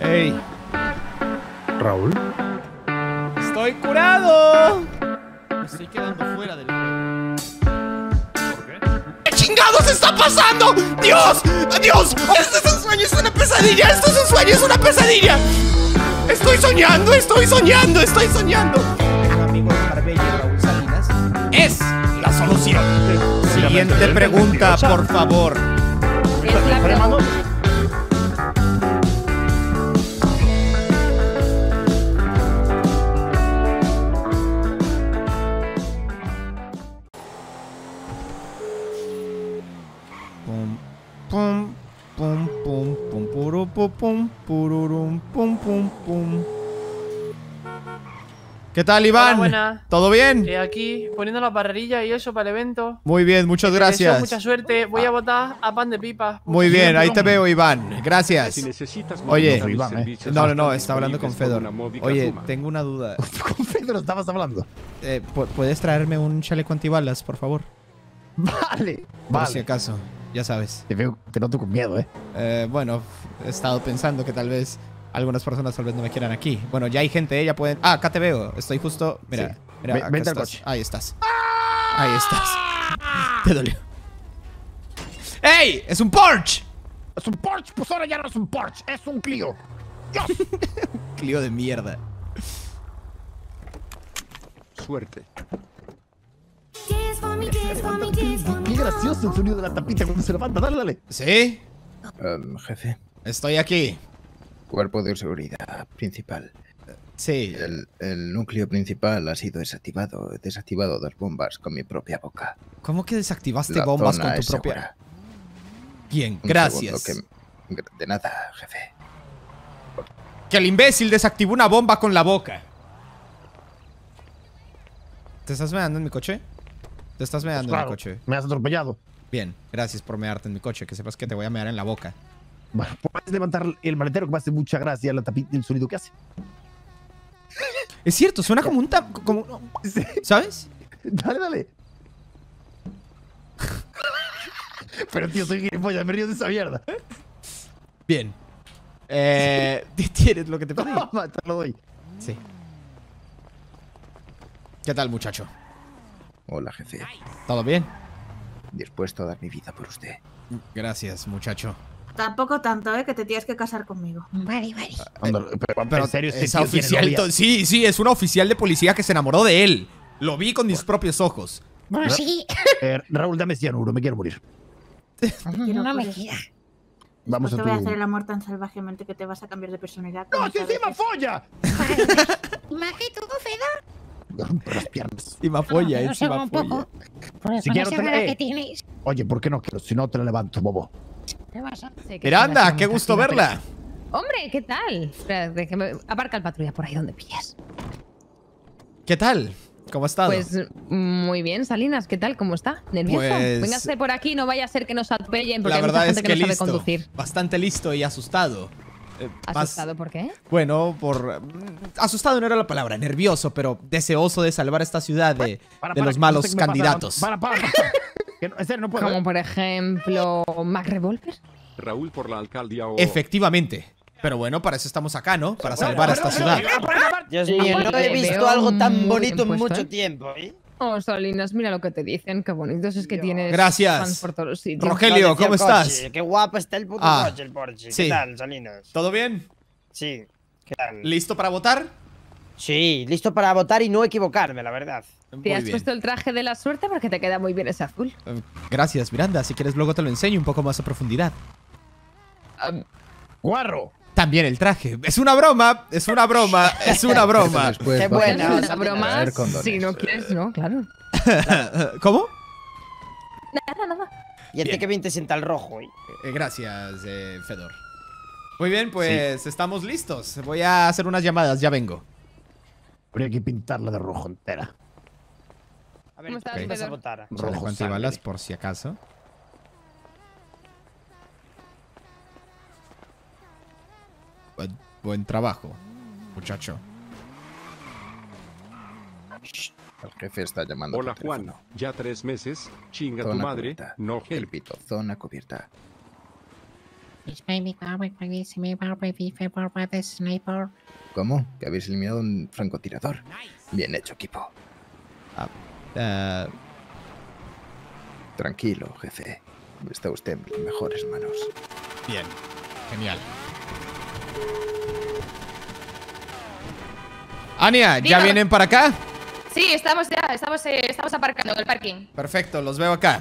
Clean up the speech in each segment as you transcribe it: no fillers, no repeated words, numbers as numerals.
Ey. ¿Raúl? ¡Estoy curado! Me estoy quedando fuera del juego. ¿Por qué? ¡Qué chingados está pasando! ¡Dios! ¡Dios! ¡Esto es un sueño! ¡Es una pesadilla! ¡Esto es un sueño! ¡Es una pesadilla! ¡Estoy soñando! ¡Estoy soñando! ¡Estoy soñando! El amigo de Marbella, Raúl Salinas, es la solución. Siguiente pregunta, por favor. ¿Qué tal, Iván? Hola, ¿todo bien? Aquí poniendo la parrilla y eso para el evento. Muy bien, muchas gracias. Deseo mucha suerte. Voy a votar a Pam de Pipa. Muy bien, ahí te veo, Iván. Gracias. Si necesitas, oye, no, está hablando con Fedor. Oye, tengo una duda. ¿Con Fedor estabas hablando? ¿Puedes traerme un chaleco antibalas, por favor? Vale. Por si acaso, ya sabes. Te veo, te noto con miedo, bueno, he estado pensando que tal vez... algunas personas tal vez no me quieran aquí. Bueno, ya hay gente, ya pueden... Ah, acá te veo. Estoy justo... Mira, sí. Mira, vente al coche. Ahí estás. Ahí estás. Te dolió. ¡Ey! ¡Es un Porsche! ¡Es un Porsche! Pues ahora ya no es un Porsche. Es un Clio. ¡Dios! Un Clio de mierda. Suerte. Qué gracioso el sonido de la tapita cuando se levanta. Dale, dale. ¿Sí? Jefe. Estoy aquí. Cuerpo de seguridad principal. Sí. El núcleo principal ha sido desactivado. He desactivado dos bombas con mi propia boca. ¿Cómo que desactivaste la bombas con tu propia? Segura. Bien, un gracias. De nada, jefe. Que el imbécil desactivó una bomba con la boca. ¿Te estás meando en mi coche? Te estás meando en mi coche. Me has atropellado. Bien, gracias por mearte en mi coche. Que sepas que te voy a mear en la boca. Bueno, puedes levantar el maletero que me hace mucha gracia la tapita, el sonido que hace. Es cierto, suena como un tap... como... ¿Sabes? Dale, dale. Pero tío, soy gilipollas, me río de esa mierda. Bien. ¿Tienes lo que te pedí? Toma, te lo doy. Sí. ¿Qué tal, muchacho? Hola, jefe. ¿Todo bien? Dispuesto a dar mi vida por usted. Gracias, muchacho. Tampoco tanto, que te tienes que casar conmigo. Vale, vale. Pero en serio, esa oficial. Sí, sí, es una oficial de policía que se enamoró de él. Lo vi con mis propios ojos. Bueno, sí. Raúl, dame cianuro, me quiero morir. No me queda. Vamos a te voy a hacer el amor tan salvajemente que te vas a cambiar de personalidad. ¡No, si encima folla! Imagínate tú, Fedor. Por las piernas. Encima folla, encima folla. Si quiero te... Oye, ¿por qué no quiero? Si no, te la levanto, bobo. Miranda, qué gusto verla. Hombre, ¿qué tal? Espera, déjame, aparca el patrulla por ahí donde pillas. ¿Qué tal? ¿Cómo has estado? Pues muy bien, Salinas, ¿qué tal? ¿Cómo está? ¿Nervioso? Pues... Véngase por aquí, no vaya a ser que nos atropellen, porque la verdad hay mucha gente que no sabe conducir. Bastante listo y asustado. ¿Asustado por qué? Bueno, por... Asustado no era la palabra, nervioso, pero deseoso de salvar esta ciudad de, los malos candidatos. Para. En serio, no puedo. Como por ejemplo, MC Revolver. Raúl por la alcaldía o... Efectivamente. Pero bueno, para eso estamos acá, ¿no? Para salvar a esta ciudad. Yo sí, no he visto algo tan bonito en mucho tiempo, ¿eh? Oh, Salinas, mira lo que te dicen. Qué bonitos es que tienes. Gracias. Fans por todos los sitios. Rogelio, ¿cómo estás? Qué guapo está el puto coche, el Porsche. Sí. ¿Qué tal, Salinas? ¿Todo bien? Sí. ¿Qué tal? ¿Listo para votar? Sí, listo para votar y no equivocarme, la verdad. Te has puesto el traje de la suerte porque te queda muy bien ese azul. Gracias, Miranda. Si quieres luego te lo enseño un poco más a profundidad. ¡Guarro! También el traje. Es una broma, es una broma, es una broma. Qué buena. Es una broma. Si no quieres, no, claro. ¿Cómo? Nada. Y el Tekken te sienta el rojo. Gracias, Fedor. Muy bien, pues estamos listos. Voy a hacer unas llamadas, ya vengo. Habría que pintarla de rojo entera. A ver, ¿qué vas a votar? Rojo antibalas, por si acaso. Buen trabajo, muchacho. El jefe está llamando. Hola, Juan. Ya 3 meses. Chinga tu madre. No, el pito. Zona cubierta. ¿Cómo? ¿Que habéis eliminado un francotirador? Bien hecho, equipo. Tranquilo, jefe. Está usted en mis mejores manos. Bien. Genial. Ania, ¿ya vienen para acá? Sí, estamos ya. Estamos aparcando en el parking. Perfecto, los veo acá.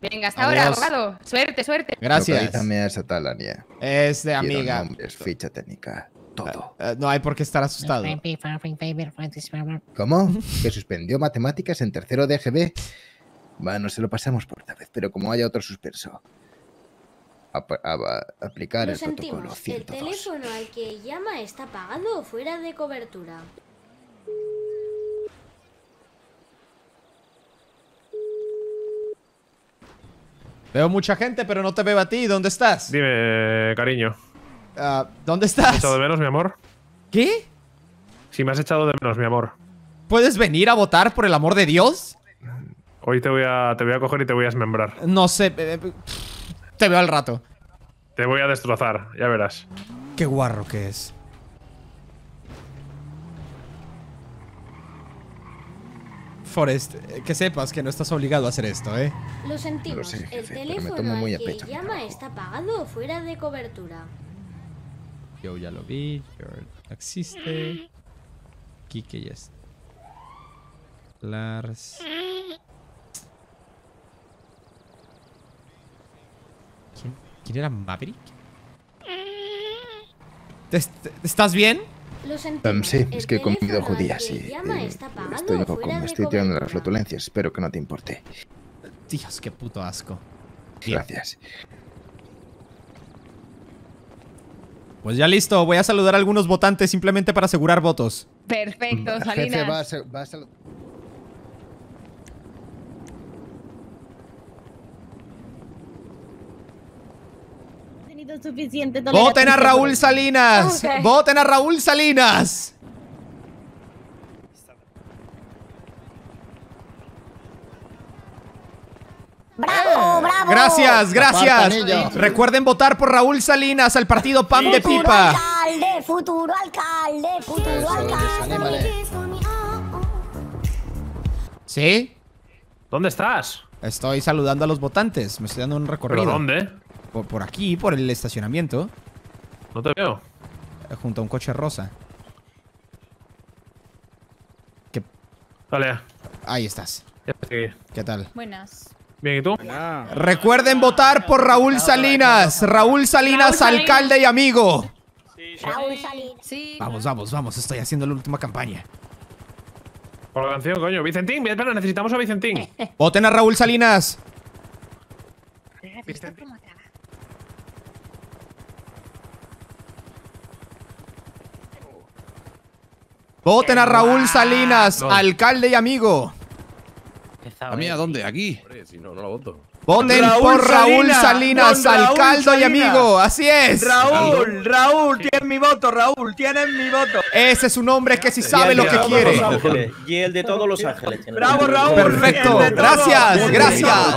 Venga, hasta ahora, abogado. Suerte, suerte. Gracias. Localízame a esa tal Ania. Es de amiga. Es ficha técnica. Todo. No hay por qué estar asustado. ¿Cómo? ¿Que suspendió matemáticas en tercero de EGB? Bueno, se lo pasamos por tal vez, pero como haya otro suspenso. Aplicar el protocolo 102. El teléfono al que llama está apagado o fuera de cobertura. Veo mucha gente, pero no te veo a ti. ¿Dónde estás? Dime, cariño. ¿Dónde estás? ¿Me has echado de menos, mi amor? ¿Qué? Si me has echado de menos, mi amor. ¿Puedes venir a votar, por el amor de Dios? Hoy te voy a coger y te voy a desmembrar. No sé. Te veo al rato. Te voy a destrozar, ya verás. Qué guarro que es. Forest, que sepas que no estás obligado a hacer esto, ¿eh? Lo sentimos. Lo sé, jefe, el teléfono al que llama está apagado o fuera de cobertura. Yo ya lo vi. Existe. Kike ya está. Lars. ¿Quién era Maverick? ¿Estás bien? Sí, es que he comido judías y estoy loco, me estoy tirando de las flotulencias. Espero que no te importe. Dios, qué puto asco. Gracias. Pues ya listo, voy a saludar a algunos votantes simplemente para asegurar votos. Perfecto, Salinas. Jefe, va a saludar. Suficiente. ¡Voten a Raúl Salinas! Okay. ¡Voten a Raúl Salinas! ¡Bravo, bravo! Gracias, gracias. Recuerden votar por Raúl Salinas al partido Pam de Pipa. ¡Alcalde, futuro alcalde, futuro alcalde! ¿Sí? ¿Dónde estás? Estoy saludando a los votantes. Me estoy dando un recorrido. ¿Pero dónde? Por aquí, por el estacionamiento. No te veo. Junto a un coche rosa. ¿Qué? Dale. Ahí estás. Sí. ¿Qué tal? Buenas. Bien, ¿y tú? Hola. Recuerden votar por Raúl Salinas. Raúl Salinas, alcalde y amigo. Sí, Raúl Salinas. Sí. Vamos, vamos, vamos. Estoy haciendo la última campaña. Por la canción, coño. Vicentín, espera, necesitamos a Vicentín. Voten a Raúl Salinas. Vicentín. ¡Voten a Raúl Salinas, alcalde y amigo! ¿A mí a dónde? ¿Aquí? Si no, no lo voto. ¡Voten por Raúl Salinas, alcalde y amigo! ¡Así es! ¡Raúl! ¡Raúl! ¡Tienes mi voto, Raúl! ¡Tienes mi voto! Ese es un hombre que sí sabe lo que quiere. Y el de todos los ángeles. ¡Bravo, Raúl! ¡Perfecto! ¡Gracias! ¡Gracias!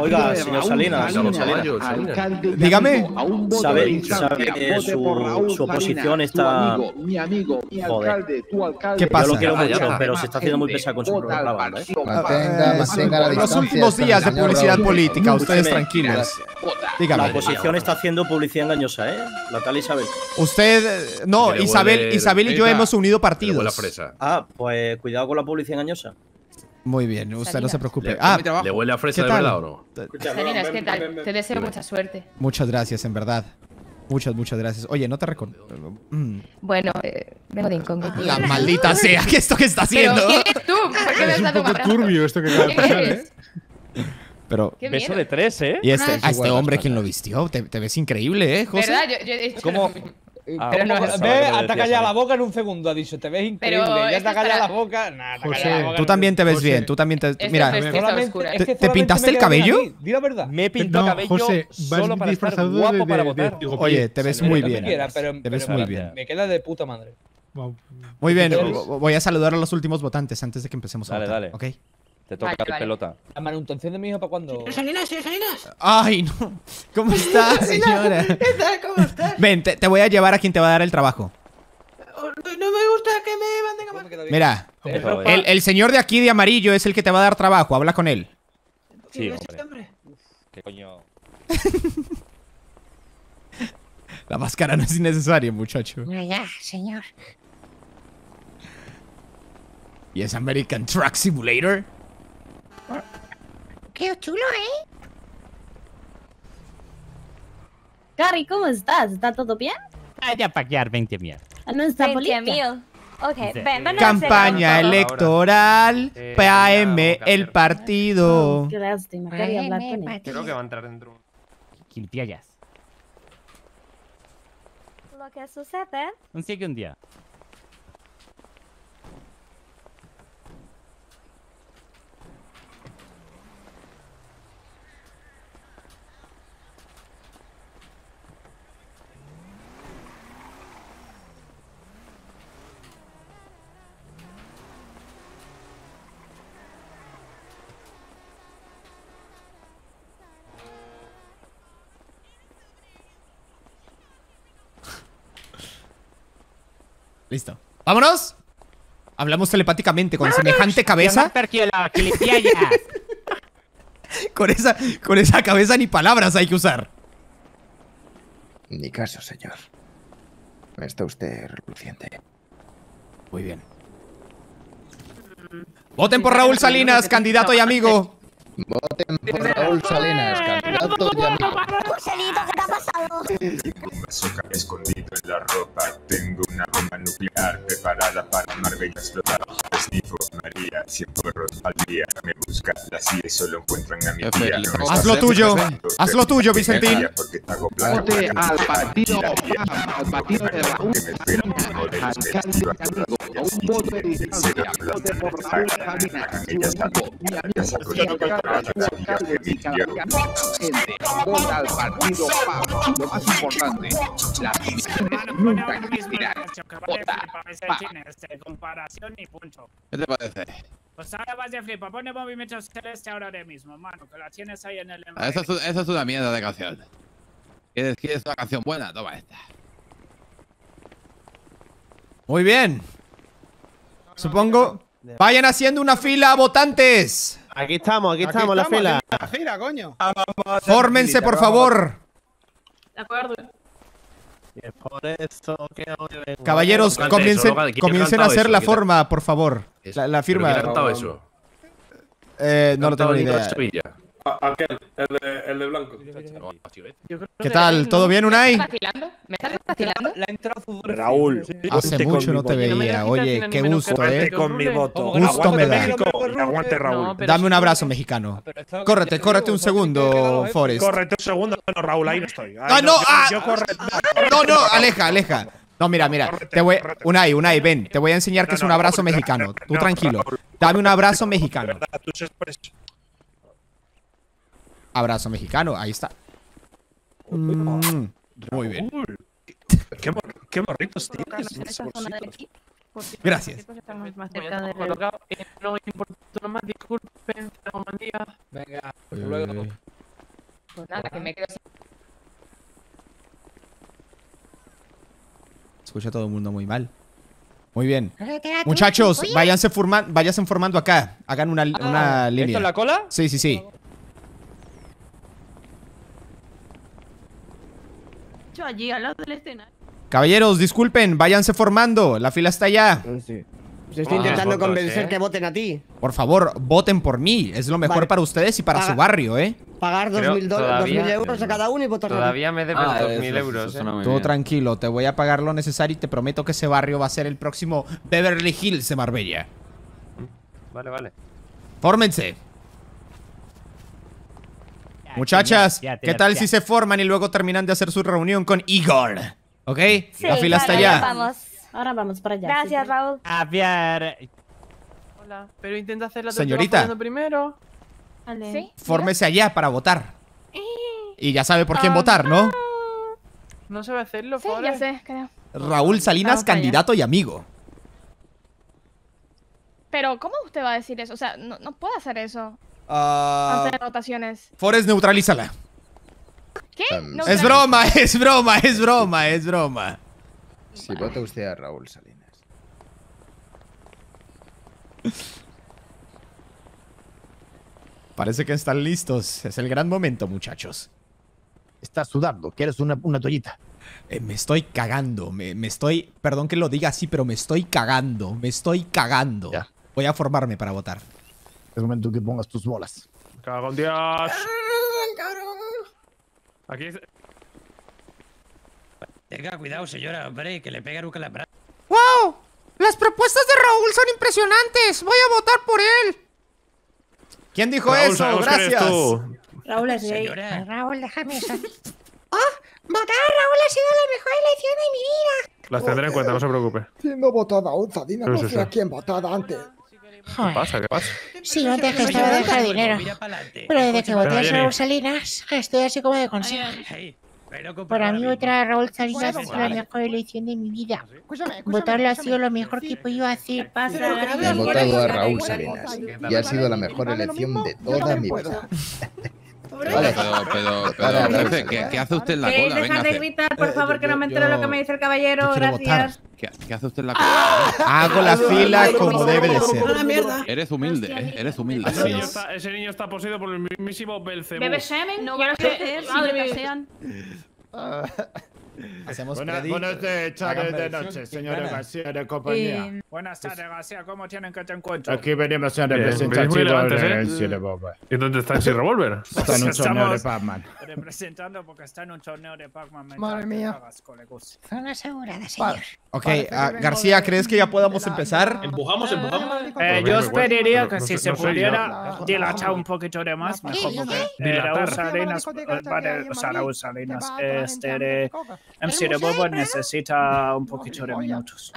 Oiga, señor Salinas, dígame. ¿Sabe su oposición está...? Mi amigo, mi alcalde, tu alcalde... ¿Qué pasa? Yo lo quiero mucho, pero se está haciendo muy pesado con su programa. Mantenga la distancia. Los días de publicidad política, ustedes tranquilos. Dígame. La oposición está haciendo publicidad engañosa, ¿eh? La tal Isabel. Usted, no, Isabel y yo hemos unido partidos. Ah, pues cuidado con la publicidad engañosa. Muy bien, usted no se preocupe. Ah, ¿le huele a fresa de verdad o no? Salinas, ¿qué tal? Te deseo mucha suerte. Muchas gracias, en verdad. Muchas, muchas gracias. Oye, no te reconozco. Bueno, vengo de incógnito. La maldita sea, ¿qué es esto que está haciendo? ¿Pero quién eres tú? ¿Por qué me has dado un abrazo? Es un poco turbio esto que acaba de pasar, ¿eh? Pero beso de tres, ¿eh? Y a este hombre, ¿quién lo vistió? Te ves increíble, ¿eh, José? ¿Verdad? Yo he hecho ¿cómo? Pero no, ve, hasta callada la boca en un segundo, ha dicho. Te ves increíble. Pero ya te callada la boca. Nah, José, tú también te ves José. Bien. Tú también te. Mira, ¿te pintaste el cabello? Di la verdad. Me pintó el cabello. José, solo para estar guapo para votar. Oye, te ves muy bien. Te ves muy bien. Me queda de puta madre. Muy bien, voy a saludar a los últimos votantes antes de que empecemos a votar. Dale, dale. Te toca la pelota. La manutención de mi hijo para cuando. ¡Salinas, Salinas! ¡Ay, no! ¿Cómo estás, señora? ¿Cómo estás? Ven, te voy a llevar a quien te va a dar el trabajo. No me gusta que me manden a... Mira, el señor de aquí de amarillo es el que te va a dar trabajo. Habla con él. Sí, hombre. ¿Qué coño? La máscara no es innecesaria, muchacho. No, ya, señor. ¿Y es American Truck Simulator? Qué chulo, ¿eh? Gary, ¿cómo estás? ¿Está todo bien? Hay que paquear 20 mil. No está política. Okay, ven, vamos. Campaña electoral. PAM, el partido. Qué lástima, quería hablar con él. Creo que va a entrar dentro. Quintillas. Lo que sucede. Un sí que un día. Listo. ¡Vámonos! Hablamos telepáticamente con semejante cabeza. Con esa cabeza ni palabras hay que usar. Ni caso, señor. Está usted reluciente. Muy bien. Voten por Raúl Salinas, candidato y amigo. Voten por Raúl Salinas, candidato y amigo. Joselito, ¿qué te ha pasado? Tengo un bazooka escondido en la ropa. Tengo una bomba nuclear preparada para Marbella explotar. Esnifo, María, 100 porros al día. Me busca la CIA, solo encuentran a mi tía. Haz lo tuyo, haz lo tuyo, Vicentín. Vote al partido, al partido de Raúl. Un voto de distancia. Vote por Raúl Salinas, vota al partido PAM. Lo más importante, la nunca existirá. Vota PAM. ¿Qué te parece? Pues ahora vas de flipa. Pone Movimiento Celeste ahora de mismo, mano, que la tienes ahí en el... Esa es una mierda de canción. ¿Quieres una canción buena? Toma esta. Muy bien. Supongo... Vayan haciendo una fila, votantes. Aquí estamos, la fila. La fila, coño. Fórmense, por favor. De acuerdo. Por eso, caballeros, comiencen a hacer la forma, por favor. La firma. ¿Quién ha cantado eso? No lo tengo ni idea. Aquel, el de blanco. ¿Qué tal? ¿Todo bien, Unai? ¿Me estás vacilando? La entrada futbolista. Raúl, hace mucho no te veía. Oye, qué gusto, ¿eh? Con mi voto. Gusto me da. Aguante, Raúl. Dame un abrazo, mexicano. Córrete un segundo, Forest. Córrete un segundo, no, Raúl, ahí no estoy. ¡Ah, no! No, aleja. No, mira. Unai, ven. Te voy a enseñar que es un abrazo mexicano. Tú tranquilo. Dame un abrazo mexicano. Abrazo mexicano, ahí está. Muy bien. Qué morritos tienes. Gracias. No importa más, disculpen. Venga, luego. Pues nada, que me quedo. Escucha todo el mundo muy mal. Muy bien. Muchachos, váyanse formando acá. Hagan una línea. ¿Esto es la cola? Sí. Allí al lado del escenario. Caballeros, disculpen, váyanse formando. La fila está allá. Sí. Se estoy intentando convencer que voten a ti. Por favor, voten por mí. Es lo mejor para ustedes y para su barrio, ¿eh? Pagar 2.000 euros a cada uno y votar. Todavía me debes 2.000 euros. Todo tranquilo, te voy a pagar lo necesario y te prometo que ese barrio va a ser el próximo Beverly Hills de Marbella. Vale. Fórmense. Muchachas, ¿qué tal si se forman y luego terminan de hacer su reunión con Igor? ¿Ok? Sí, la fila está allá. Ahora vamos para allá. Gracias, Raúl. A ver. Hola, pero intenta hacer la señorita primero. Vale. ¿Sí? Fórmese allá para votar. Y ya sabe por quién votar, ¿no? No sabe hacerlo, sí, ya sé, creo. Raúl Salinas, candidato y amigo. Pero, ¿cómo usted va a decir eso? O sea, no puede hacer eso. Hacer rotaciones. Forest, neutralízala. ¿Qué? Es broma, es broma, es broma, es broma. Si vota usted a Raúl Salinas. Parece que están listos. Es el gran momento, muchachos. Estás sudando. ¿Quieres una toallita? Me estoy cagando. Me estoy... Perdón que lo diga así, pero me estoy cagando. Me estoy cagando. Ya. Voy a formarme para votar. Es momento que pongas tus bolas. ¡Cago en Dios! Aquí... Tenga cuidado, señora, hombre, que le pegan un calambrazo. ¡Wow! Las propuestas de Raúl son impresionantes. Voy a votar por él. ¿Quién dijo Raúl, eso? Gracias. Raúl es gay. Raúl, déjame eso. Votar a Raúl ha sido la mejor elección de mi vida. Las tendré en cuenta, no se preocupe. Siendo votada aún, Sadina, no sé a quién votada antes. ¿Qué pasa? ¿Qué pasa? Sí, antes que estaba de jardinero. Pero desde que voté a Raúl Salinas, estoy así como de conserje. Para mí votar a Raúl Salinas es la mejor elección de mi vida. Votarlo ha sido lo mejor que podía hacer. He votado a Raúl Salinas y ha sido la mejor elección de toda mi vida. Vale. Pero ¿qué hace usted en la cola? Dejar de gritar, por favor, que no me entero lo que me dice el caballero. Gracias. ¿Qué hace usted en la cola? Hago la fila como debe de ser. Eres humilde, eres humilde. Ese niño está poseído por el mismísimo Belcebú. Bebe semen, no quiero creer, madre sean. Buenas tardes de noche, señora García de compañía. Buenas tardes, García, ¿cómo tienen que te encuentro? Aquí venimos en representación de MC Revolver. ¿Y dónde está MC Revolver? Está en un torneo de Pac-Man. Representando porque está en un torneo de Pac-Man. Madre mía. Son aseguradas, señor. Ok, García, ¿crees que ya podamos empezar? ¿Empujamos? Yo esperaría que si se pudiera dilatar un poquito de más, mejor porque Raúl Salinas, Raúl Salinas, MC Revolver necesita un poquito de minutos.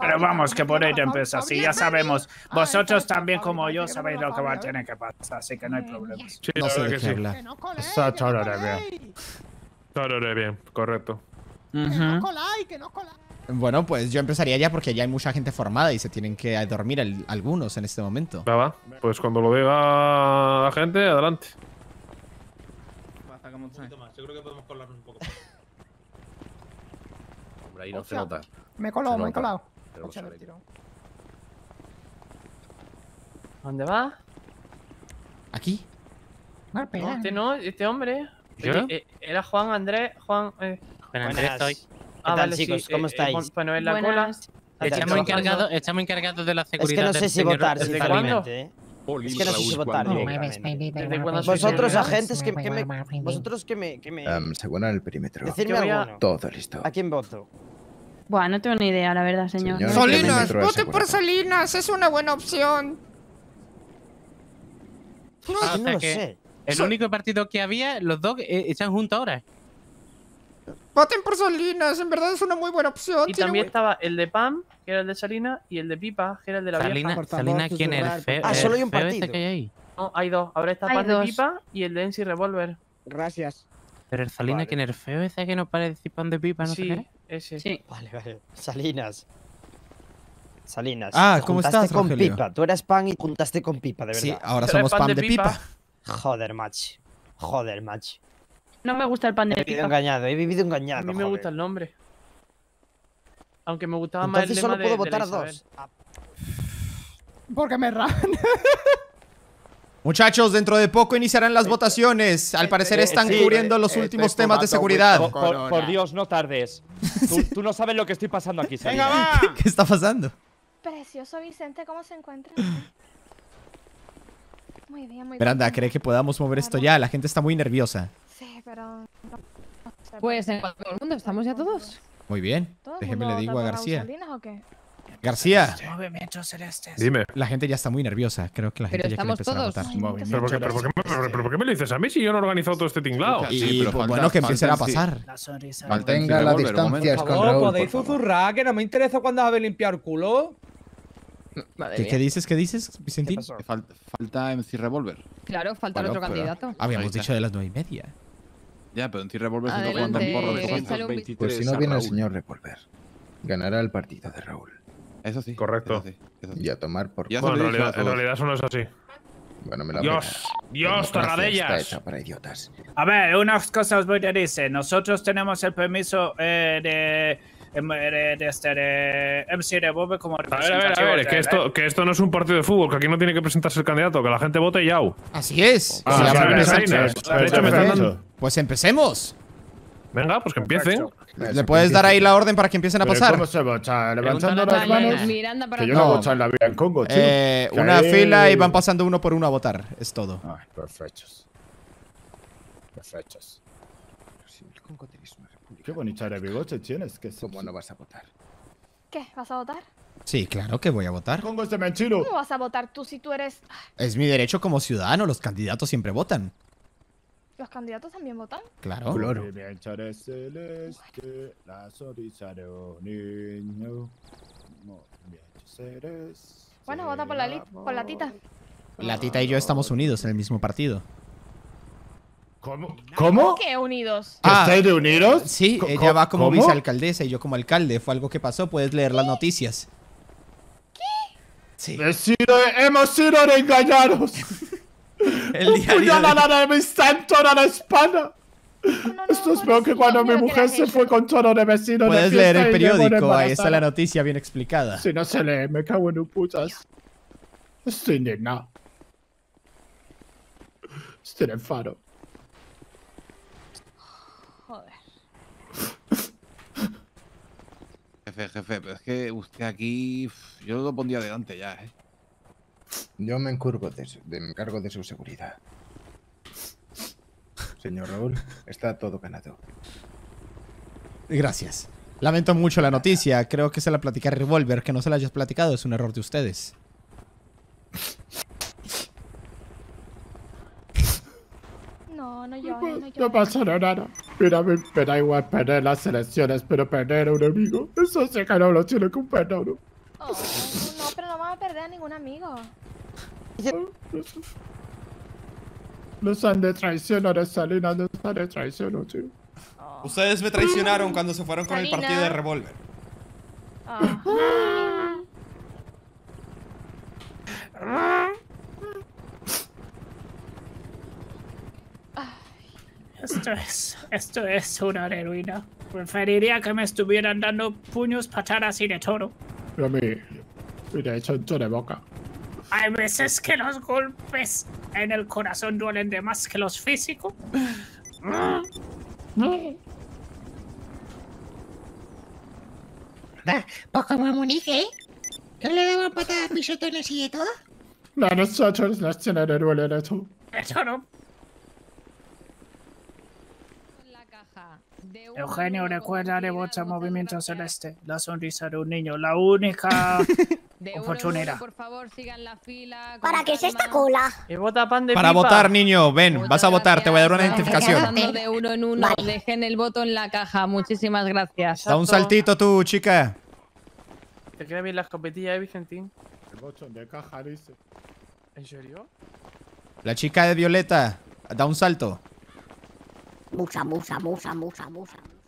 Pero vamos, que por ahí empieza. Sí, ya sabemos. Vosotros también, como yo, sabéis lo que va a tener que pasar, así que no hay problemas. Sí, no sé de qué hablar. Está todo de bien. Todo de bien, correcto. Bueno, pues yo empezaría ya porque ya hay mucha gente formada y se tienen que dormir algunos en este momento. Va, pues cuando lo diga la gente, adelante. Un poquito más, yo creo que podemos colarnos un poco más. Hombre, ahí no se nota. Me he colado. ¿Dónde va? ¿Aquí? No, este hombre. Era Juan Andrés. Juan Andrés estoy. Ah, vale, chicos, ¿cómo estáis? Bueno, en la cola. Estamos encargados de la seguridad. Es que no sé si votar, sinceramente. Es que no sé si votar. Vosotros, agentes, que me. Vosotros que me. Según el perímetro. Decidme algo. Todo listo. ¿A quién voto? Buah, no tengo ni idea, la verdad, señor. Salinas, vote por Salinas, es una buena opción. No lo sé. El único partido que había, los dos están juntos ahora. Voten por Salinas, en verdad es una muy buena opción. Y también estaba el de Pam, que era el de Salinas, y el de Pipa, que era el de la vieja. Salinas, ¿quién es? Solo hay un partido. No, hay dos. Ahora está Pam de Pipa y el de MC Revolver. Gracias. Pero el Salinas, ¿quién es? El feo ese que no parece Pam de Pipa, no sé qué. Ese. Sí. Vale. Salinas. Ah, ¿cómo estás, Rogelio? Con Pipa. Tú eras Pan y juntaste con Pipa, de verdad. Sí, ahora somos Pan de Pipa. Joder, match. No me gusta el Pan de Pipa. He vivido engañado. A mí me gusta el nombre. Aunque me gustaba más el lema de Isabel. Entonces solo puedo votar a dos. Porque me rajan. Muchachos, dentro de poco iniciarán las votaciones. Al parecer están cubriendo los últimos temas de seguridad. Por Dios, no tardes. Tú no sabes lo que estoy pasando aquí, Sally. ¡Venga, va! ¿Qué está pasando? Precioso Vicente, ¿cómo se encuentra? Muy bien, muy bien. Miranda, ¿cree que podamos mover esto ya? La gente está muy nerviosa. Sí, pero... Pues en cuanto todo el mundo, estamos ya todos. Muy bien. Déjeme le digo a García. García, Movimiento Celeste. Dime. La gente ya está muy nerviosa. Creo que la gente ya quiere empezar a votar. ¿Pero por qué me lo dices a mí si yo no he organizado todo este tinglado? Y bueno, ¿qué empezará a pasar? Mantenga la distancia, es con Raúl. ¿Podéis susurrar? Que no me interesa cuando habéis limpiado el culo. ¿Qué dices, Vicentín? Falta MC Revolver. Claro, falta el otro candidato. Habíamos dicho de las 9:30. Ya, pero MC Revolver se está jugando un porro de 23. Pues si no viene el señor Revolver, ganará el partido de Raúl. Eso sí. Correcto. Eso sí. Y a tomar por... Bueno, en realidad eso no es así. Bueno, me la Dios, torradellas. A ver, unas cosas voy a decir. Nosotros tenemos el permiso de MC Revolver como representante. A ver, que esto no es un partido de fútbol, que aquí no tiene que presentarse el candidato, que la gente vote y au. Así es. Pues empecemos. Venga, pues que empiecen. ¿Le puedes dar ahí la orden para que empiecen a pasar? ¿Cómo se bocha? Levantando las manos. Que yo no he bochado en la vida en Congo, chico. Una fila y van pasando uno por uno a votar. Es todo. Ay, perfectos. Perfectos. Qué bonita era bigote tienes. ¿Cómo no vas a votar? ¿Qué? ¿Vas a votar? Sí, claro que voy a votar. Congo es de menchilo. ¿Cómo vas a votar tú si tú eres...? Es mi derecho como ciudadano. Los candidatos siempre votan. ¿Los candidatos también votan? Claro. Claro. Bueno, vota por la tita. La tita y yo estamos unidos en el mismo partido. ¿Cómo? ¿Cómo? ¿Qué unidos? ¿Estáis de unidos? Sí, ella va como vicealcaldesa y yo como alcalde. Fue algo que pasó, puedes leer las noticias. ¿Qué? Sí. Hemos sido engañados. Un puñalada de mi santo a la espalda. Esto es peor que cuando mi mujer se fue con todo de vecino. Puedes leer el periódico, ahí está la noticia bien explicada. Si no se lee, me cago en un putas. Estoy indignado. Estoy enfado. Joder. Jefe, pero es que usted aquí... Yo lo pondría delante ya, ¿eh? Yo me encargo de su seguridad. Señor Raúl, está todo ganado. Gracias. Lamento mucho la noticia. Creo que se la platicé a Revolver. Que no se la hayas platicado es un error de ustedes. No llores, no llores. No pasa nada. Mira, me da igual perder las elecciones, pero perder a un amigo, eso sí que no lo tiene que un perdón. Oh, no, pero no vas a perder a ningún amigo. Nos han de traicionar, Salinas, nos han de traicionar, tío. Oh. Ustedes me traicionaron cuando se fueron con el partido de Revolver. Oh. Esto es una heroína. Preferiría que me estuvieran dando puños, patadas y de todo. A mí, mira, he hecho un tono de boca. Hay veces que los golpes en el corazón duelen de más que los físicos. Pues como Monique, ¿eh? ¿No le daban patadas, pisotones y de todo? No, nosotros las tienen de duelen esto. Eso no. Eugenio, recuerda de vuestro Movimiento Celeste, la sonrisa de un niño, la única oportunidad. ¿Para qué es esta cola? Para votar, niño, ven, vas a votar, te voy a dar una identificación. De uno en uno, dejen el voto en la caja, muchísimas gracias. Da un saltito tú, chica. ¿Te quedan bien las copetillas, Vicentín? El botón de caja, dice. ¿En serio? La chica de violeta, da un salto. Musa.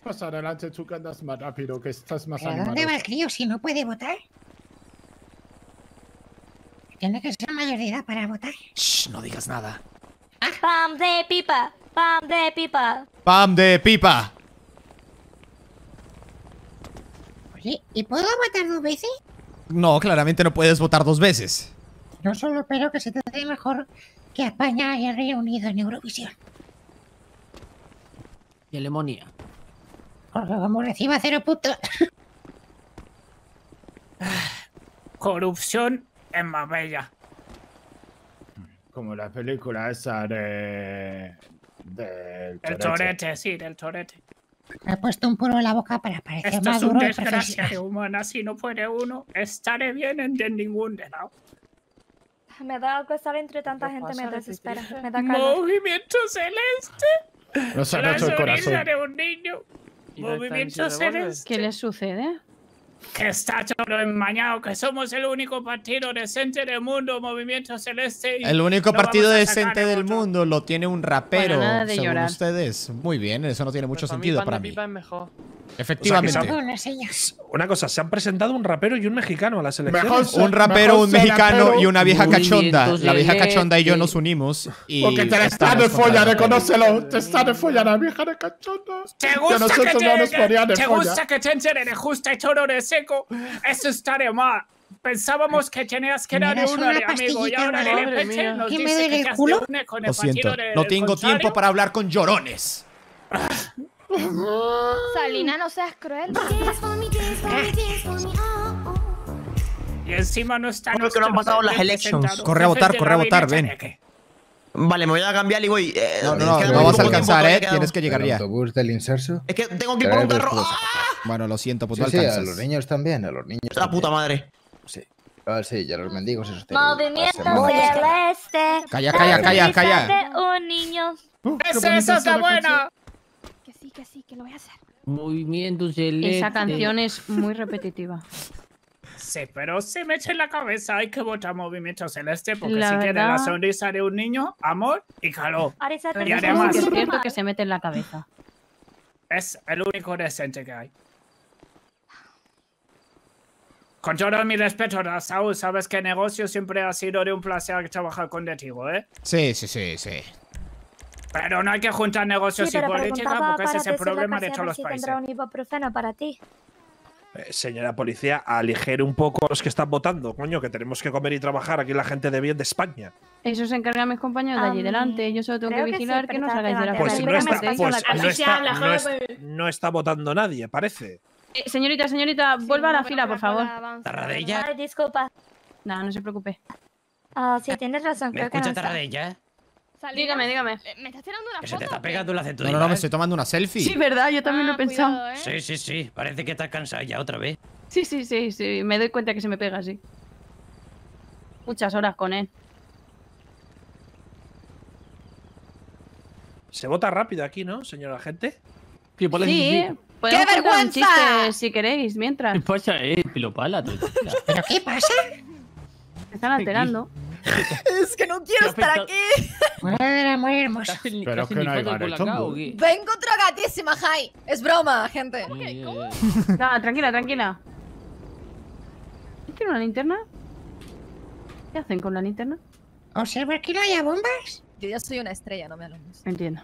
Pasa adelante, tú que andas más rápido, que estás más animado. ¿Dónde va el crío si no puede votar? Tiene que ser mayor de edad para votar. Shh, no digas nada. Ah. Pam de pipa. Oye, ¿y puedo votar dos veces? No, claramente no puedes votar dos veces. Yo solo espero que se te dé mejor que a España y el Reino Unido en Eurovisión. Y Alemania. Porque como reciba 0 puntos. Corrupción en Marbella. Como la película esa de... El torete, sí, del torete. Me he puesto un puro en la boca para parecer esto más duro. Esto es una desgracia humana. Si no puede uno estar bien en ningún de lado. Me da algo estar entre tanta gente, me desespera. Me da Movimiento Celeste. No se ha hecho el corazón de un niño. Movimiento Celeste. ¿Qué le sucede? Que está todo enmañado, que somos el único partido decente del mundo, Movimiento Celeste. El único partido decente del mundo lo tiene un rapero, según ustedes. Muy bien, eso no tiene mucho sentido para mí. Efectivamente. O sea, una cosa, se han presentado un rapero y un mexicano a la selección. Un rapero, un mexicano y una vieja cachonda. La vieja cachonda y yo nos unimos. Y porque te la están de folla, reconócelo. Te están de folla, la vieja de cachonda. Te gusta que te enteren de justa y todo de seco. Eso está de mal. Pensábamos que tenías que dar una de amigo y ahora de repente nos dice que te has de unir con el partido de… Lo siento, no tengo tiempo para hablar con llorones. Salina, no seas cruel. Y encima no está… Creo que no han pasado las elecciones. Corre a votar, ven. Vale, me voy a cambiar y voy… no vas a alcanzar, tienes que llegar ya. ¿El autobús del inserso? Es que tengo que ir por un carro. Bueno, lo siento, pues no alcanzas. Sí, a los niños también, a los niños. La puta madre. Sí. Ah, sí, ya los mendigos esos. Movimiento Celeste. Calla. Esa es la buena. Que sí, que lo voy a hacer. Movimiento Celeste. Esa canción es muy repetitiva. Sí, pero se me echa en la cabeza. Hay que votar Movimiento Celeste porque si quiere la sonrisa de un niño, amor y calor. Y además es cierto que se mete en la cabeza. Es el único decente que hay. Con todo mi respeto, Raúl, sabes que el negocio siempre ha sido de un placer trabajar contigo, ¿eh? Sí. Pero no hay que juntar negocios y política porque ese es el problema de todos los países. Un ibuprofeno para ti. Señora policía, aligere un poco a los que están votando, coño, que tenemos que comer y trabajar aquí la gente de bien de España. Eso se encargan mis compañeros de allí delante. Yo solo tengo que vigilar que no salgáis de la calle. No está votando nadie, parece. Señorita, vuelva a la fila, por favor. Tarradella. Disculpa. No se preocupe. Sí, tienes razón. ¿Me escucha Tarradella? Dígame. ¿Me estás tirando una foto? Se te está pegando la acento. No, me estoy tomando una selfie. Sí, verdad, yo también lo he pensado. Cuidado, ¿eh? Sí. Parece que estás cansada ya otra vez. Sí. Me doy cuenta que se me pega, sí. Muchas horas con él. Se vota rápido aquí, ¿no, señora gente? Sí. ¡Qué vergüenza! Un chiste, si queréis, mientras. ¿Qué pasa, pilopala? ¿Pero qué pasa? Se están alterando. Es que no quiero estar aquí. Madre, muy hermosa. Pero es que no hay barrio. Vengo tragadísima, Jai. Es broma, gente. ¿Cómo? No, tranquila. ¿Tiene una linterna? ¿Qué hacen con la linterna? Observa que no haya bombas. Yo ya soy una estrella, no me alumbres. Entiendo.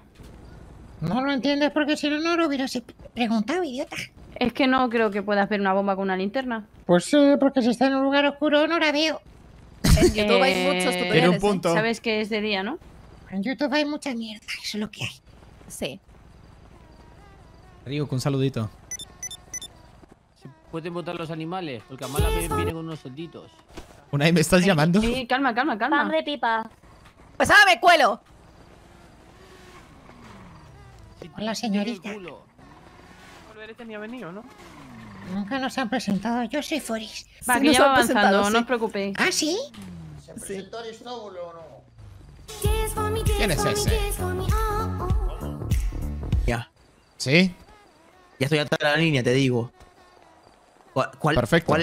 No lo entiendes porque si no lo hubieras preguntado, idiota. Es que no creo que puedas ver una bomba con una linterna. Pues sí, porque si está en un lugar oscuro no la veo. En YouTube hay muchos tutoriales. Tiene un punto. Sabes que es de día, ¿no? En YouTube hay mucha mierda, eso es lo que hay. Sí. Rigo, con un saludito. ¿Se pueden botar los animales? Porque a mala vez vienen unos solditos. ¿Unai, me estás llamando? Sí, calma. Pam de Pipa. Pues ahora me cuelo. Hola, señorita. Volveres tenía venido, ¿no? Nunca nos han presentado. Yo soy Forest. Va, que ya va avanzando, no os preocupéis. ¿Ah, sí? ¿Se presentó Aristóbulo o no? ¿Quién es ese? Ya. ¿Sí? Ya estoy hasta la línea, te digo. Perfecto.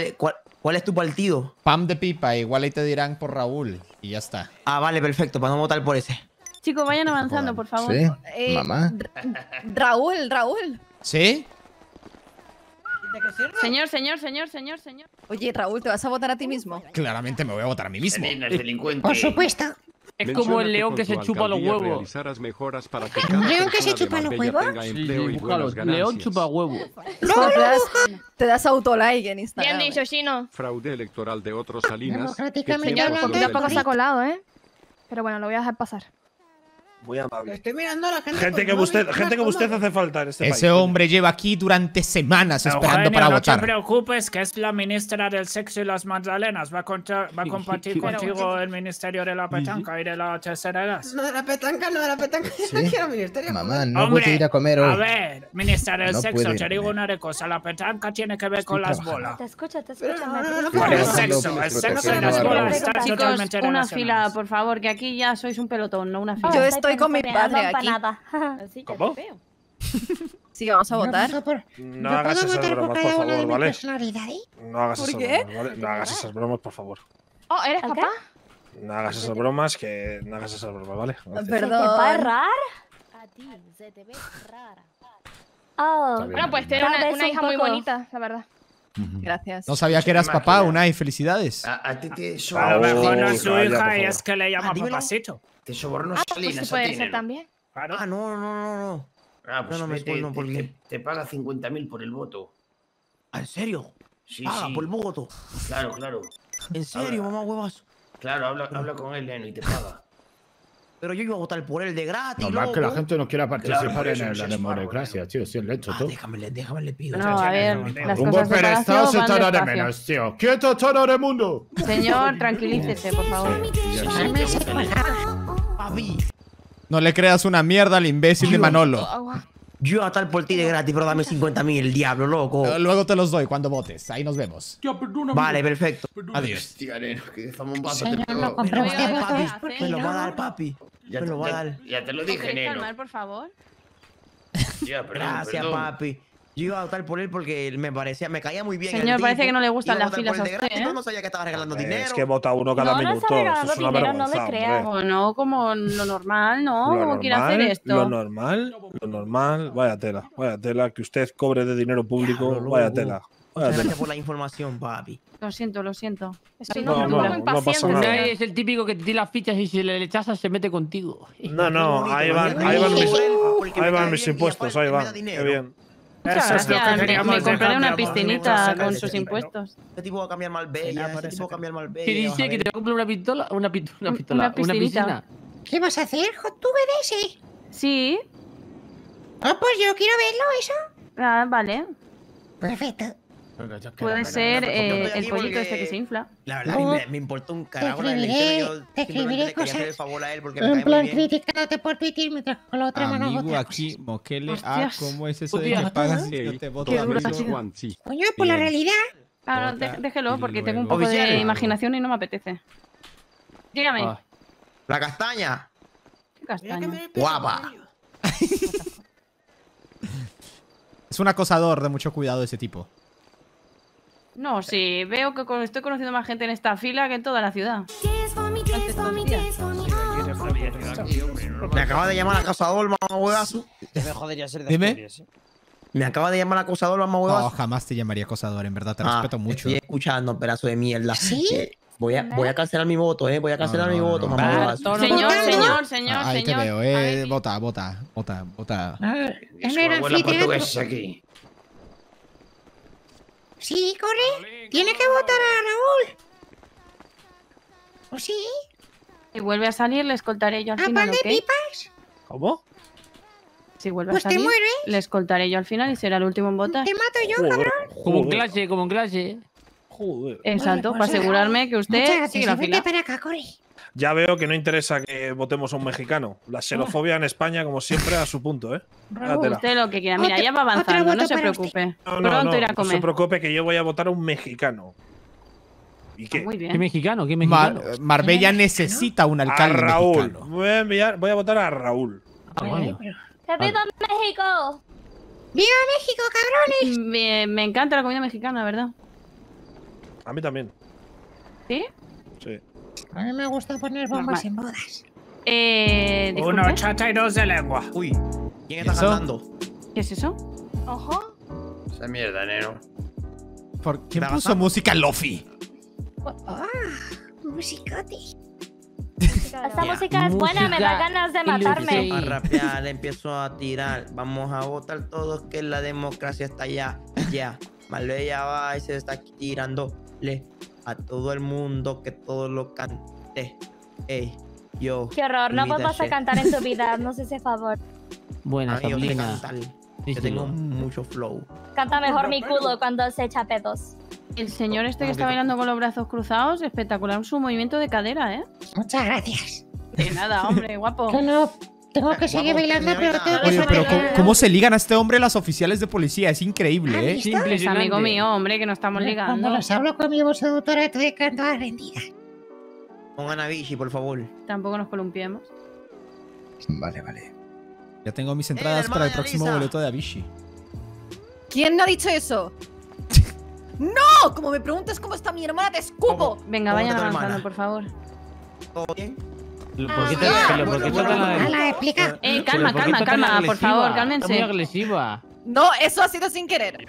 ¿Cuál es tu partido? Pam de Pipa, igual ahí te dirán por Raúl. Y ya está. Ah, vale, perfecto, para no votar por ese. Chicos, vayan avanzando, por favor. ¿Sí? Mamá. Raúl. ¿Sí? Señor. Oye, Raúl, ¿te vas a votar a ti mismo? Claramente me voy a votar a mí mismo. Por supuesto. Es como el león que se chupa los huevos. ¿León que se chupa los huevos? Sí, león chupa huevos. No. Te das autolike en Instagram. Bien dicho, Chino. Fraude electoral de otros Salinas. Tampoco se ha colado, ¿eh? Pero bueno, lo voy a dejar pasar. Muy amable. Estoy mirando a la gente. Gente como usted hace falta en este país. Ese hombre lleva aquí durante semanas esperando para votar. No te preocupes, que es la ministra del sexo y las magdalenas. Va a compartir contigo el ministerio de la petanca y de la tercera edad. No de la petanca. ¿Sí? No quiero ministerio. Mamá, no voy a ir a comer hoy. A ver, ministra del sexo, te digo una cosa. La petanca tiene que ver con las bolas. Te escucho. El sexo y las bolas están totalmente relacionadas. Una fila, por favor, que aquí ya sois un pelotón, no una fila. Yo estoy con mi padre aquí. ¿Cómo? Sí, vamos a votar. No hagas esas bromas, por favor, ¿vale? No hagas esas bromas, por favor. Oh, ¿eres papá? No hagas esas bromas, ¿vale? Gracias. Perdón. ¿Se te va a errar? Oh. Bueno, pues tiene una hija muy bonita, la verdad. Gracias. No sabía que eras papá, Unai, felicidades. A ti te sobornó. A lo mejor no es su hija y es que le llama papacito. Te sobornó Salinas. Pues puede ser también. Ah, no, no, no. Ah, pues no, porque te paga 50.000 por el voto. ¿En serio? Sí, sí. Por el voto. Claro, claro. ¿En serio, mamá huevas? Claro, habla con él, Leno, y te paga. Pero yo iba a votar por él de gratis. No, más que la gente no quiera participar en la democracia, tío. Sí, le he hecho todo. Déjamele, pido. No, a ver, las cosas de Estado se tarda de menos, tío. ¡Quieto, todo el mundo! Señor, tranquilícese, por favor. No le creas una mierda al imbécil de Manolo. Yo iba a votar por ti de gratis, pero dame 50.000, diablo, loco. Luego te los doy cuando votes. Ahí nos vemos. Ya, vale, perfecto. Adiós. Tío, que déjame un vaso. Señor, te pego. Me lo va a dar, papi. Me lo va a dar. Ya te lo dije, Neno. Calmar, por favor. Ya, perdón, Gracias, papi. Yo iba a votar por él porque me caía muy bien. Señor, parece que no le gustan las filas a usted, ¿eh? No sabía que estaba regalando dinero. Es que vota uno cada minuto. No le creas, ¿no? Como lo normal, ¿no? Como quiere hacer esto. Lo normal. Vaya tela. Que usted cobre de dinero público. Vaya tela. Gracias por la información, papi. Lo siento. Estoy un poco impaciente. No es el típico que te tira las fichas y si le rechazas se mete contigo. No. Ahí van mis impuestos. Ahí van. Qué bien. Eso es lo que queríamos. Me compraré una piscinita con sus impuestos. Este tipo va a cambiar Marbella. ¿Qué dice? ¿Que te va a comprar una pistola? Una piscina. ¿Qué vas a hacer? ¿Hot Tube ese? Sí. Ah, pues yo quiero verlo, eso. Ah, vale. Perfecto. Puede ser el pollito este que se infla. La verdad, me importó un carajo la elección. Te escribiré cosas. En plan, criticándote por Twitter mientras con la otra mano votas. Amigo, aquí, moquele a cómo es eso de que pagas y yo te voto a mí. Coño, por la realidad. Claro, déjelo, porque tengo un poco de imaginación y no me apetece. Dígame. La castaña. ¿Qué castaña? Guapa. Es un acosador de mucho cuidado ese tipo. No, sí, veo que estoy conociendo más gente en esta fila que en toda la ciudad. Me acaba de llamar acosador, mamá huevazo. Me jodería ser de Dime. Me acaba de llamar acosador, mamá huevazo. No, jamás te llamaría acosador, en verdad, te respeto mucho. Estoy escuchando, pedazo de mierda. ¿Sí? Voy a cancelar mi voto, voy a cancelar mi voto, mamá huevazo. Señor. Ahí te veo, vota. Es una gran portuguesa aquí. Sí, corre. Tiene que votar a Raúl. ¿O sí? Si vuelve a salir, le escoltaré yo al final. ¿A Pam de Pipas? ¿Cómo? Si vuelve a salir, le escoltaré yo al final y será el último en votar. Te mato yo, cabrón. Como en clase. Joder. Exacto, para asegurarme que usted sigue la fila. Para acá, corre. Ya veo que no interesa que votemos a un mexicano. La xenofobia en España, como siempre, a su punto, ¿eh? Rártela. Usted lo que quiera. Mira, ya va avanzando, no se preocupe. Pronto irá a comer. No se preocupe que yo voy a votar a un mexicano. ¿Y qué? Muy bien. ¿Qué mexicano? Marbella necesita un alcalde mexicano. Voy a votar a Raúl. ¡Viva México! ¡Viva México, cabrones! Me encanta la comida mexicana, la verdad. A mí también. ¿Sí? Sí. A mí me gusta poner bombas en bodas. Uno chata y dos de lengua. Uy, ¿quién está cantando? ¿Qué es eso? Ojo. Esa mierda, Nero. ¿Por qué puso música lofi? ¡Ah! Musicote. Esta música es buena, me da ganas de matarme. A rapear, empiezo a tirar. Vamos a votar todos que la democracia está ya. Marbella va y se está tirándole a todo el mundo, que todo lo cante. Ey, yo. Qué horror, no vas a cantar en tu vida, no sé ese favor. Buena, Sabrina. Yo tengo mucho flow. Canta mejor mi culo cuando se echa pedos. El señor este que está bailando con los brazos cruzados, espectacular su movimiento de cadera, ¿eh? Muchas gracias. De nada, hombre, guapo. Que no, tengo que seguir bailando, pero tengo que seguir bailando. Pero ¿cómo se ligan a este hombre las oficiales de policía? Es increíble, ¿eh? Simple, es amigo mío, hombre, que nos estamos ligando. Cuando los hablo con mi voz seductora, estoy con todas rendidas. Pongan a Avicii, por favor. Tampoco nos columpiemos. Vale. Ya tengo mis entradas para el próximo boleto de Avicii. ¿Quién ha dicho eso? ¡No! Como me preguntas cómo está mi hermana, te escupo. Venga, vayan avanzando, por favor. ¿Todo bien? ¿Por qué te la explica? Calma, por favor, cálmense. Está muy agresiva. No, eso ha sido sin querer.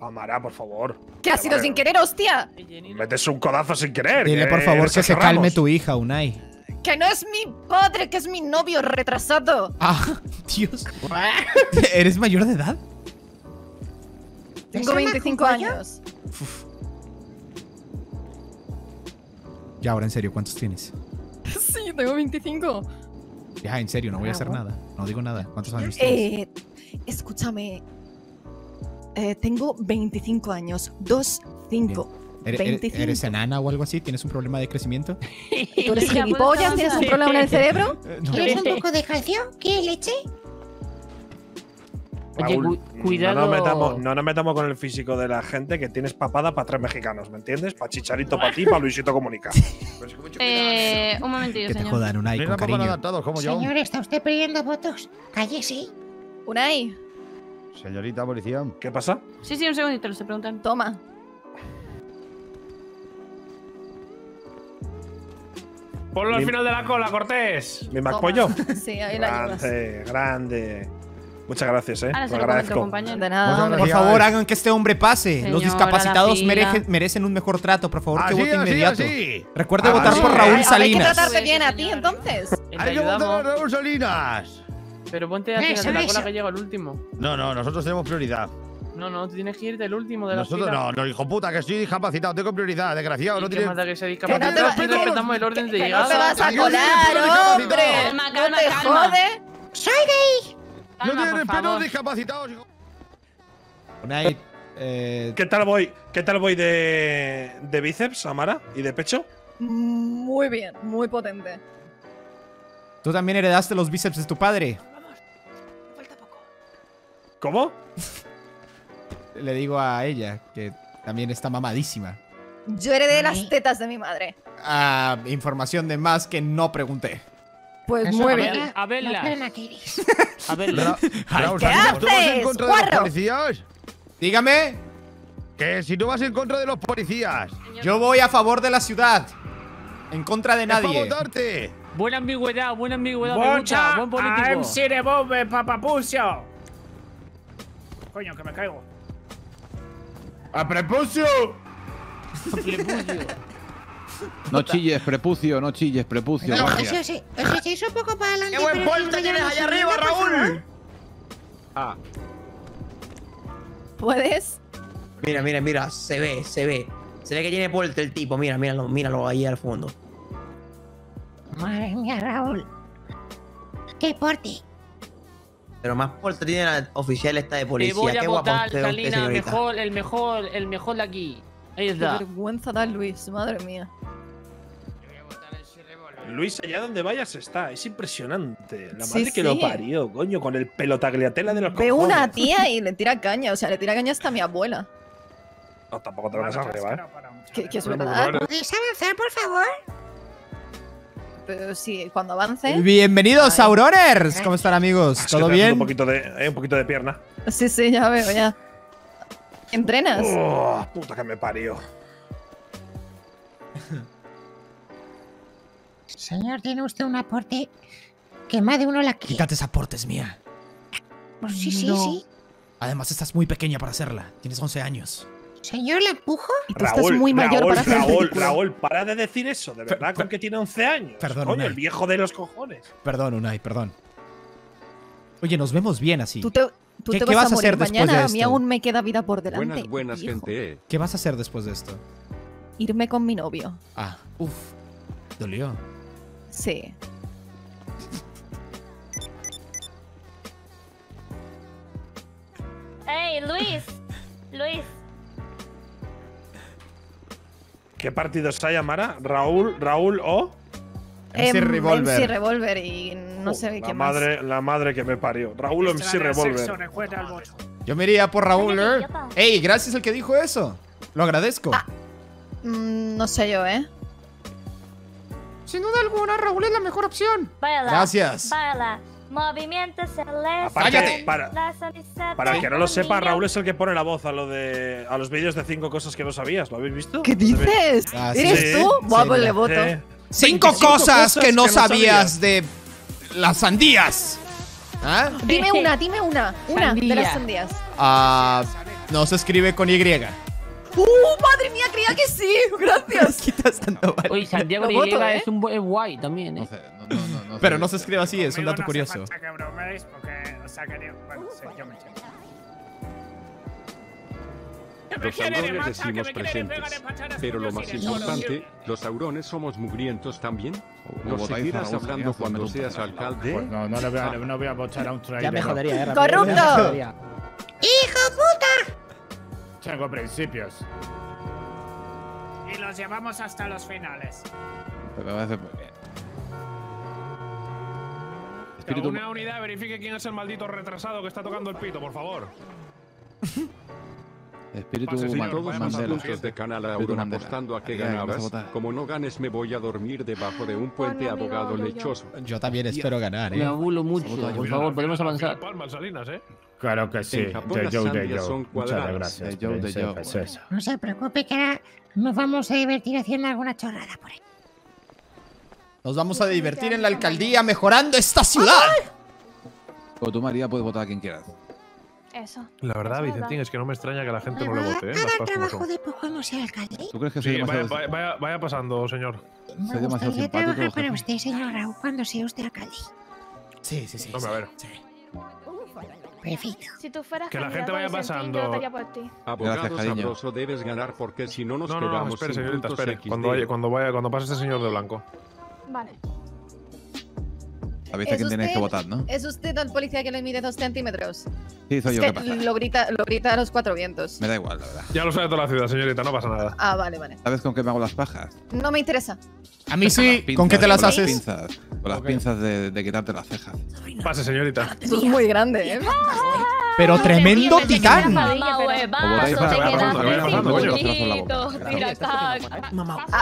Amara, por favor. ¿Qué ha sido sin querer, hostia? Metes un codazo sin querer. Dile, por favor, que se calme tu hija, Unai. Que no es mi padre, que es mi novio retrasado. Ah, Dios. ¿Eres mayor de edad? Tengo 25 años. Uf. Ya, ahora en serio, ¿cuántos tienes? Sí, tengo 25. Ya, en serio, no voy a hacer nada. No digo nada. ¿Cuántos años tienes? Escúchame. Tengo 25 años. 2, 5. ¿Eres enana o algo así? ¿Tienes un problema de crecimiento? ¿Tú eres gilipollas? ¿Tienes un problema en el cerebro? No. ¿Quieres un poco de calcio? ¿Quieres leche? Raúl, oye, cuidado. No nos metamos con el físico de la gente, que tienes papada para 3 mexicanos, ¿me entiendes? Para Chicharito, para ti, para Luisito Comunica. Un momentillo, señor. Que te jodan, Unai, con cariño. Señor, ¿está usted pidiendo votos? Cállese. Unai. Señorita policía. ¿Qué pasa? Sí, sí, un segundito, les preguntan. Toma. Ponlo al final de la cola, Cortés. ¿Me macollo? Sí, ahí la llevas. Grande, grande. Muchas gracias, eh. Lo agradezco. De nada. Por favor, hagan que este hombre pase. Señora, los discapacitados merecen un mejor trato. Por favor, que vote inmediato. Recuerde votar por Raúl Salinas. Hay que tratarte bien a ti, entonces. Hay que votar por Raúl Salinas. Pero ponte a tirar de la cola, que llega el último. No, no, nosotros tenemos prioridad. No, no, tú tienes que ir del último de la fila. No, no, hijo puta, que estoy discapacitado, tengo prioridad, desgraciado. No tienes que ser discapacitado. Respetamos el orden de llegada. No te vas a colar, hombre. No te jode. Soy gay. No tienes pelos discapacitados, hijo. ¿Qué tal voy de bíceps, Amara? ¿Y de pecho? Muy bien, muy potente. ¿Tú también heredaste los bíceps de tu padre? Vamos, falta poco. ¿Cómo? Le digo a ella, que también está mamadísima. Yo heredé las tetas de mi madre. Ah, información de más que no pregunté. Pues muy bien. A verla. A verla. ¿Qué haces, guarro? Dígame. Que si tú vas en contra de los policías. Yo voy a favor de la ciudad. En contra de nadie. Votarte. Buena ambigüedad, buena ambigüedad. Vota buen político. A MC Revolver, papapucio. Coño, que me caigo. ¡A prepucio! No chilles, prepucio, no chilles, prepucio. No, eso sí, se hizo un poco para adelante. ¡Qué buen porte tienes allá arriba, Raúl! Ah. ¿Puedes? Mira, mira, mira, se ve, se ve. Se ve que tiene porte el tipo, mira, míralo, míralo ahí al fondo. Madre mía, Raúl. ¡Qué porte! Pero más fuerte tiene la oficial esta de policía. Te voy a votar, Salinas, el mejor de aquí. Ahí está. Qué vergüenza da Luis, madre mía. Luis, allá donde vayas está. Es impresionante. La madre que lo parió, coño, con el pelo tagliatela de los cojones. Ve una tía y le tira caña. O sea, le tira caña hasta mi abuela. No, tampoco te lo vas a arribar, ¿eh? Que es verdad. ¿Podéis avanzar, por favor? Pero sí, cuando avance. Bienvenidos, Auroners. ¿Cómo están, amigos? ¿Todo bien? Un poquito de pierna. Sí, sí, ya veo, ya. ¿Entrenas? Oh, puta que me parió. Señor, tiene usted un aporte que más de uno la quiere. Quítate esa aporte, es mía. Pues sí, sí, sí. Además, estás muy pequeña para hacerla. Tienes 11 años. Señor, ¿la empujo? Y tú Raúl, estás muy mayor para hacer películas. Raúl, para de decir eso, de verdad, con que tiene 11 años. Perdón, coño, Unai. El viejo de los cojones. Perdón, Unai, perdón. Oye, nos vemos bien así. ¿Qué vas a hacer después de esto? A mí aún me queda vida por delante. Buenas gente, ¿Qué vas a hacer después de esto? Irme con mi novio. Ah, uff. Dolió. Sí. ¡Ey, Luis! Luis. ¿Qué partidos hay, Amara? ¿Raúl o? MC Revolver. MC Revolver y no sé qué más. La madre que me parió. Raúl o MC Revolver. Yo me iría por Raúl, ¿eh? ¡Ey, gracias al que dijo eso! Lo agradezco. Ah. No sé yo, ¿eh? Sin duda alguna, Raúl es la mejor opción. Baila, gracias. Baila. Movimiento Celeste. Aparte, para el que no lo sepa, Raúl es el que pone la voz a los vídeos de 5 cosas que no sabías. ¿Lo habéis visto? ¿Qué dices? Ah, ¿eres tú? Guapo, le voto. 5 cosas que no sabías de las sandías. ¿Ah? Dime una. Una sandía. De las sandías. No se escribe con Y. Madre mía, creía que sí. Gracias. Uy, Santiago de Y es un guay también, ¿eh? No sé. Pero no se escribe así, es un dato curioso. Los aurones decimos presentes, pero lo más importante, los aurones somos mugrientos también. ¿Nos seguirás hablando cuando seas alcalde? Pues no voy a votar a un traidor. Ya me jodería, ¡corrupto! ¡Hijo puta! Tengo principios. Y los llevamos hasta los finales. Pero va a ser muy bien. Una unidad verifique quién es el maldito retrasado que está tocando el pito, por favor. Espíritu Mandela de canal Auron apostando a que ganabas. Como no ganes me voy a dormir debajo de un puente abogado lechoso. Yo también espero ganar, Me abulo mucho. Por favor, podemos avanzar. Palmas, Salinas, Claro que sí. De Joe. Muchas gracias. De Joe. No se preocupe que nos vamos a divertir haciendo alguna chorrada por ahí. Nos vamos a divertir en la alcaldía mejorando esta ciudad. O tú, María, puedes votar a quien quieras. Eso. La verdad, Vicentín, es que no me extraña que la gente no lo vote, ¿eh? Las trabajo de Pujamo ser alcalde. ¿Tú crees que soy demasiado...? Vaya pasando, señor. Soy demasiado simpático. Trabajar para usted, señor Raúl, cuando sea usted alcalde. Sí. Hombre, a ver. Sí. Perfecto. Si tú fueras que la gente vaya pasando. Abogado sabroso, debes ganar porque si no nos quedamos sin puntos XD. Cuando pase este señor de blanco. Vale. Sabéis a quién tenéis que votar, ¿no? Es usted el policía que le mide 2 centímetros. Sí, soy yo. ¿Qué pasa? Lo grita a los 4 vientos. Me da igual, la verdad. Ya lo sabe toda la ciudad, señorita, no pasa nada. Vale. ¿Sabes con qué me hago las pajas? No me interesa. A mí sí. ¿Con qué te las haces? Con las pinzas de quitarte las cejas. Pase, señorita. Eso es muy grande, ¿eh? Pero tremendo titán.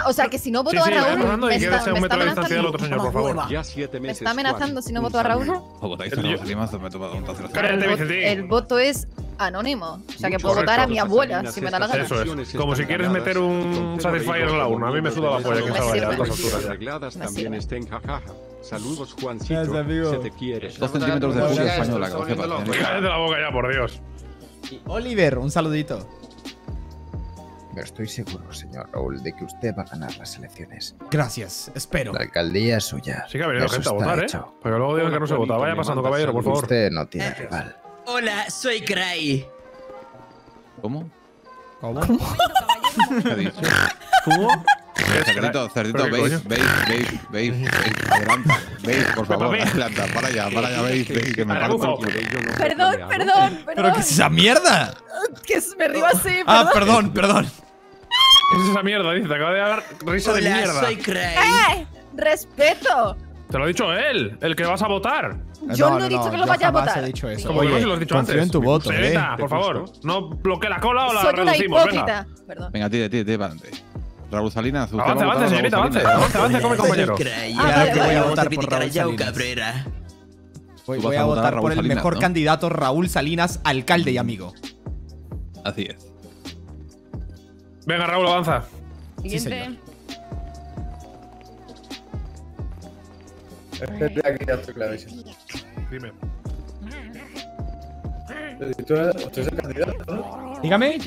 O sea, que si no voto a Raúl, me está amenazando si no voto a Raúl. El voto es anónimo. O sea, que puedo votar a mi abuela si me da la gana. Eso es. Como si quieres meter un Satisfyer a la urna. A mí me suda la polla que estaba allá a estas alturas. También estén jajaja. Saludos, Juancito. Se te quiere. 2 centímetros de fútbol española. Cállate la boca ya, por Dios. Oliver, un saludito. Pero estoy seguro, señor Raúl, de que usted va a ganar las elecciones. Gracias, espero. La alcaldía es suya. Sí que ha venido gente a votar, ¿eh? Pero luego digo que no se vota. Vaya pasando, caballero, por favor. Usted no tiene rival. Hola, soy Cray. ¿Cómo? ¿Qué ha dicho? ¿Cómo? Cerdito, veis, adelanta, por favor, adelanta, para allá, veis, que me parto. Perdón. ¿Pero qué es esa mierda? Que me río así, perdón. Perdón. ¿Qué es esa mierda, dice? Te acaba de dar risa de mierda. Hola, soy Craig. ¡Respeto! Te lo ha dicho él, el que vas a votar. Yo no he dicho que lo vaya a votar. Oye, confío en tu voto, por favor, no bloquee la cola o la reducimos, venga. Venga, tira para adelante. Raúl Salinas, avance, señorita, avance con mi compañero. Voy a votar por Raúl Salinas. Voy a votar por el mejor candidato, Raúl Salinas, alcalde y amigo. Así es. Venga, Raúl, avanza. Siguiente. Espera, que ya estoy clarísimo. Dime. ¿Usted es el candidato, no? Dígame.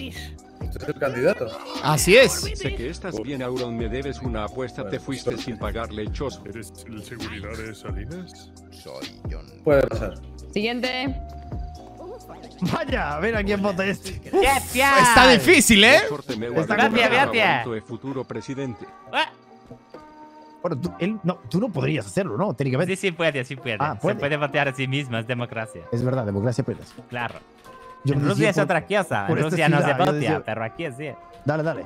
¿Tú eres el candidato? Así es. Sé que estás bien, Auron. Me debes una apuesta. Te fuiste sin pagar, lechoso. ¿Eres el seguridad de Salinas? Soy yo. Puede pasar. Siguiente. Vaya, a ver a quién vota este. ¡Gracias! Está difícil, ¿eh? Gracias. Futuro presidente. Bueno, tú no podrías hacerlo, ¿no? Técnicamente. Sí puede. ¿Puede? Se puede votar a sí misma, es democracia. Es verdad, democracia puedes. Claro. En Rusia es otra cosa, en Rusia no se votea, pero aquí sí. Dale.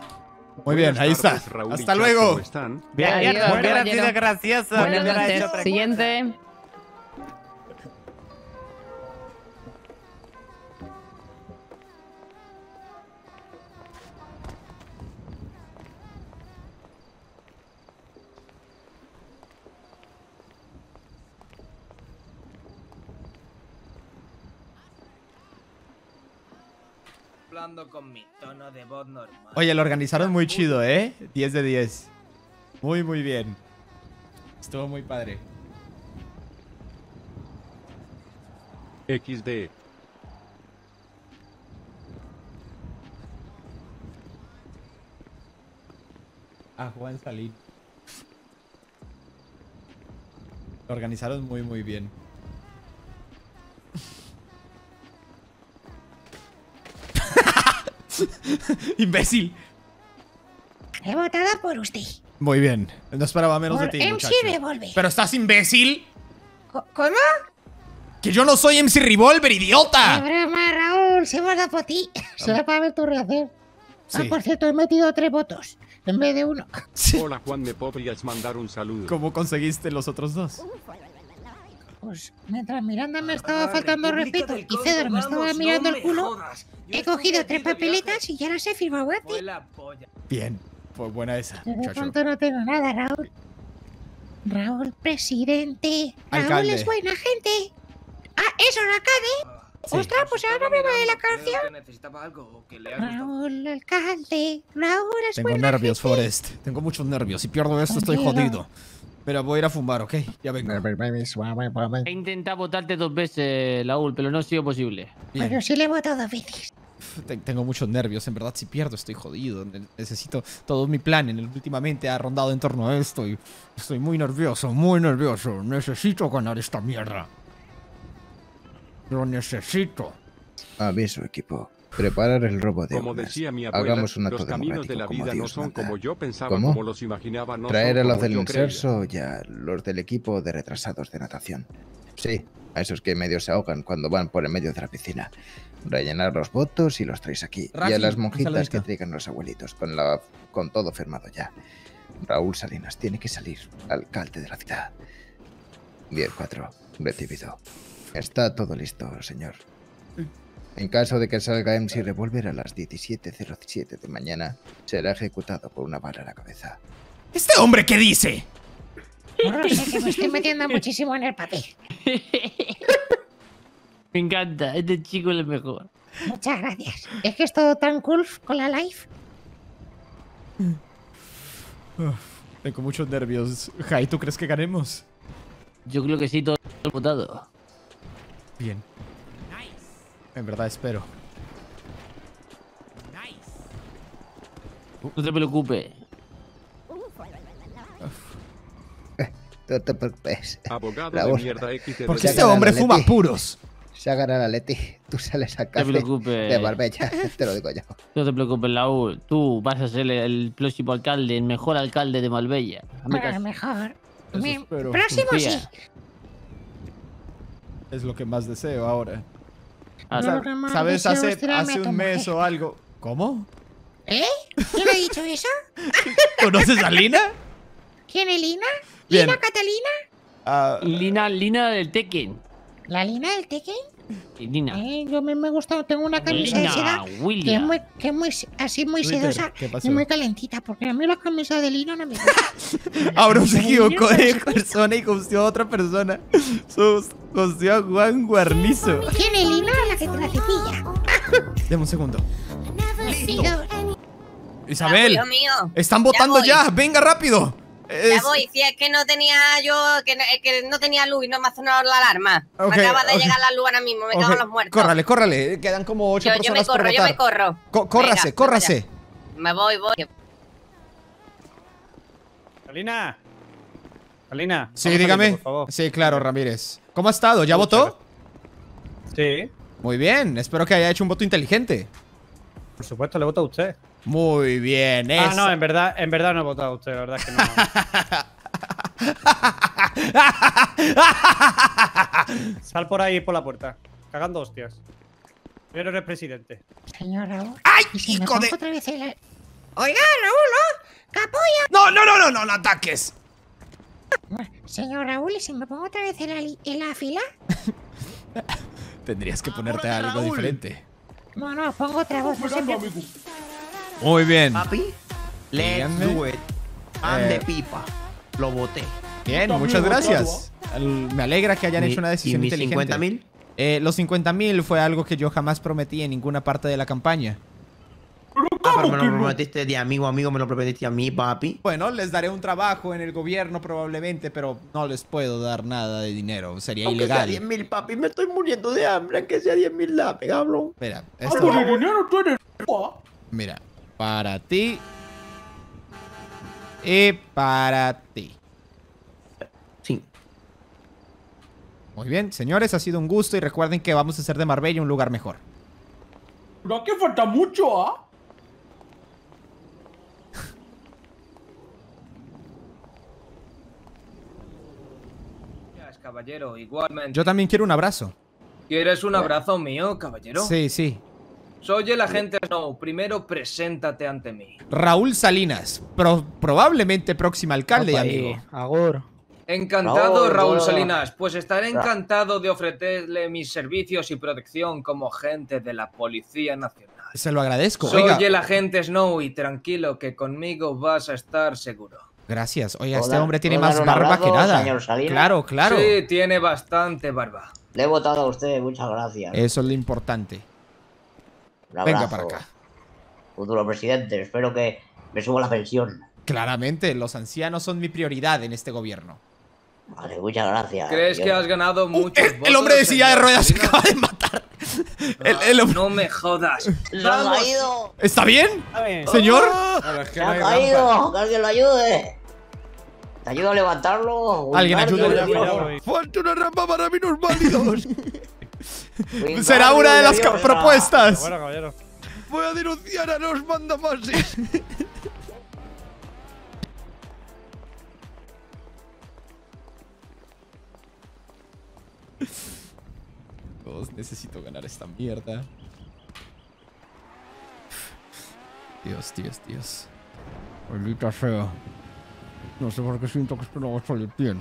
Muy bien, ahí está. Hasta luego. Bien, gracias, gracioso. Siguiente. Con mi tono de voz normal. Oye, lo organizaron muy chido, ¿eh? 10 de 10. Muy bien. Estuvo muy padre. XD. A Juan Salir. Lo organizaron muy, muy bien. ¡Imbécil! He votado por usted. Muy bien. No esperaba menos por de ti, MC muchacho. Revolver. ¿Pero estás imbécil? ¿Cómo? ¡Que yo no soy MC Revolver, idiota! ¡Qué broma, Raúl! Se vota por ti. Será para ver tu reacción. Sí. Ah, por cierto, he metido 3 votos en vez de 1. Sí. Hola, Juan, ¿me podrías mandar un saludo? ¿Cómo conseguiste los otros 2? Pues mientras Miranda me estaba faltando respeto y Fedor me estaba mirando el culo, he cogido 3 papeletas y ya las he firmado a ti. Bien, pues buena esa. De pronto no tengo nada, Raúl. Raúl, presidente. Raúl es buena gente. Ah, eso, el alcalde. Sí. Ostras, pues ahora me va de la canción. Raúl, alcalde. Raúl es buena gente. Tengo nervios, Forest. Tengo muchos nervios. Si pierdo esto, estoy jodido. Pero voy a ir a fumar, ¿ok? Ya vengo. He intentado votarte 2 veces, Raúl, pero no ha sido posible. Bien. Bueno, sí le he votado 2 veces. Tengo muchos nervios, en verdad. Si pierdo, estoy jodido. Necesito todo mi plan. Últimamente ha rondado en torno a esto y estoy muy nervioso, muy nervioso. Necesito ganar esta mierda. Lo necesito. Aviso, equipo. Preparar el robo de como decía mi abuela, hagamos un acto democrático de la vida como Dios no son manda. Como yo pensaba, ¿cómo? Como los imaginaba, no traer a los del inserso y a los del equipo de retrasados de natación. Sí, a esos que medio se ahogan cuando van por el medio de la piscina. Rellenar los votos y los traéis aquí. Rafi, y a las monjitas que traigan los abuelitos con todo firmado ya. Raúl Salinas tiene que salir, alcalde de la ciudad. 10-4, recibido. Está todo listo, señor. En caso de que salga MC Revolver a las 17:07 de mañana, será ejecutado por una bala a la cabeza. ¿Este hombre qué dice? No sé, que me estoy metiendo muchísimo en el papel. Me encanta, este chico es el mejor. Muchas gracias. Es que es todo tan cool con la live. Tengo muchos nervios. Jai, ¿tú crees que ganemos? Yo creo que sí, todo votado. Bien. En verdad espero. No te preocupes. No te preocupes. Abogado de mierda XT. Porque este hombre fuma puros. Se ha ganado la Leti. Tú sales a casa de Marbella. Te lo digo yo. No te preocupes, Raúl. Tú vas a ser el próximo alcalde, el mejor alcalde de Marbella. Para mejor. Mi próximo sí. Es lo que más deseo ahora. ¿Sabes? Hace un mes o algo. ¿Cómo? ¿Eh? ¿Quién ha dicho eso? ¿Conoces a Lina? ¿Quién es Lina? Bien. ¿Lina Catalina? Lina del Tekken. ¿La Lina del Tekken? Lina. Yo me gusta, tengo una camisa Lina, de seda que es muy así, muy Twitter, sedosa y muy calentita, porque a mí las camisas de Lina no me gustan. Auron se equivocó de persona y conoció a otra persona. Conoció a Juan Guarnizo. ¿Quién es Lina? La que te la cepilla. Deme un segundo. Listo. Isabel, están votando ya. Venga rápido. Ya voy, si es que no tenía yo, que no tenía luz y no me ha sonado la alarma. Okay, me acaba de llegar la luz ahora mismo, me cago en los muertos. Córrale, córrale, quedan como 8 personas por votar. Yo me corro. Córrase, venga, córrase. Me voy. Salina. Salina. Sí, dígame. Por favor. Sí, claro, Ramírez. ¿Cómo ha estado? ¿Ya votó? Sí. Muy bien, espero que haya hecho un voto inteligente. Por supuesto, le voto a usted. Muy bien, eso. Ah, no, en verdad no he votado a usted, la verdad es que no. Sal por ahí por la puerta, cagando hostias. Pero eres presidente. Señor Raúl. ¡Ay, hijo de! Otra vez el... Oiga, Raúl, ¿no? ¡Capulla! No, no ataques. Señor Raúl, ¿y si me pongo otra vez en la fila? Tendrías que ponerte algo diferente. No, pongo otra voz. Muy bien. Papi, let's do it. Pam de Pipa. Lo voté. Bien, muchas gracias. Me alegra que hayan hecho una decisión inteligente. ¿Y mis 50.000? Los 50.000 fue algo que yo jamás prometí en ninguna parte de la campaña. ¿Cómo me lo prometiste de amigo, me lo prometiste a mí, papi? Bueno, les daré un trabajo en el gobierno probablemente, pero no les puedo dar nada de dinero. Sería aunque ilegal. Aunque sea 10.000, papi. Me estoy muriendo de hambre. Aunque sea 10.000 la cabrón. Espera. Esto... Mira, para ti y para ti. Sí. Muy bien, señores. Ha sido un gusto y recuerden que vamos a hacer de Marbella un lugar mejor. No, que falta mucho, ¿ah? Caballero, igualmente. Yo también quiero un abrazo. ¿Quieres un abrazo mío, caballero? Sí, sí. Soy el agente Snow. Primero, preséntate ante mí. Raúl Salinas, probablemente próximo alcalde y amigo. Agor. Encantado, Raúl Salinas. Pues estaré encantado de ofrecerle mis servicios y protección como agente de la Policía Nacional. Se lo agradezco. Soy el agente Snow y tranquilo que conmigo vas a estar seguro. Gracias. Oiga, este hombre tiene más barba que nada. Señor Salinas. Claro, claro. Sí, tiene bastante barba. Le he votado a usted, muchas gracias. Eso es lo importante. Venga para acá. Futuro presidente, espero que me suba la pensión. Claramente, los ancianos son mi prioridad en este gobierno. Vale, muchas gracias. ¿Crees que has ganado muchos votos? El hombre de silla de ruedas se acaba de matar. No me jodas. ¡Se ha caído! ¿Está bien, señor? ¡Se ha caído! ¡Que alguien lo ayude! ¿Te ayudo a levantarlo? Alguien ayude. ¡Falta una rampa para menos válidos! Será una de las propuestas. Bueno, caballero. Voy a denunciar a los mandamases. Necesito ganar esta mierda. Dios, Dios, Dios. Maldita fea. No sé por qué siento que esto no va a salir bien.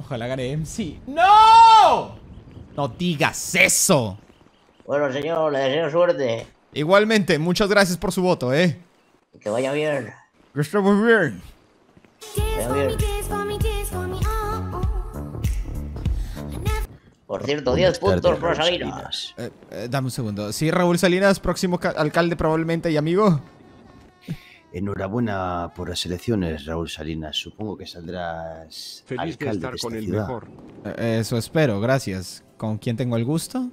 Ojalá gane MC. ¡No! ¡No digas eso! Bueno, señor, le deseo suerte. Igualmente, muchas gracias por su voto, ¿eh? Que vaya bien. Que esté muy bien. Por cierto, 10 puntos para Salinas. Dame un segundo. Sí, Raúl Salinas, próximo alcalde probablemente y amigo. Enhorabuena por las elecciones, Raúl Salinas. Supongo que saldrás feliz de estar con el mejor. Eso espero, gracias. ¿Con quién tengo el gusto?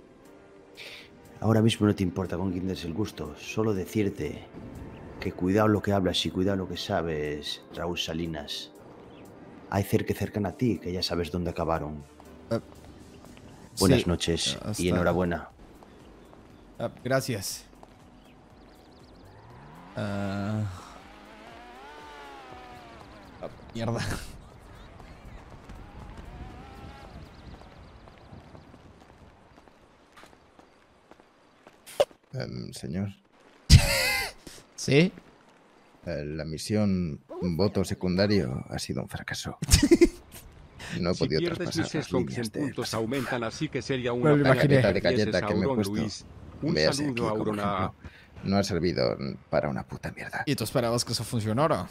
Ahora mismo no te importa con quién des el gusto. Solo decirte que cuidado lo que hablas y cuidado lo que sabes, Raúl Salinas. Hay cercana a ti que ya sabes dónde acabaron. Buenas noches y enhorabuena. Gracias. Mierda. Señor. ¿Sí? La misión voto secundario ha sido un fracaso. No he podido traspasar las líneas de puntos aumentan, así que sería una galleta de galleta que me he puesto. Veas aquí, por ejemplo, no ha servido para una puta mierda. ¿Y tú esperabas que eso funcionara?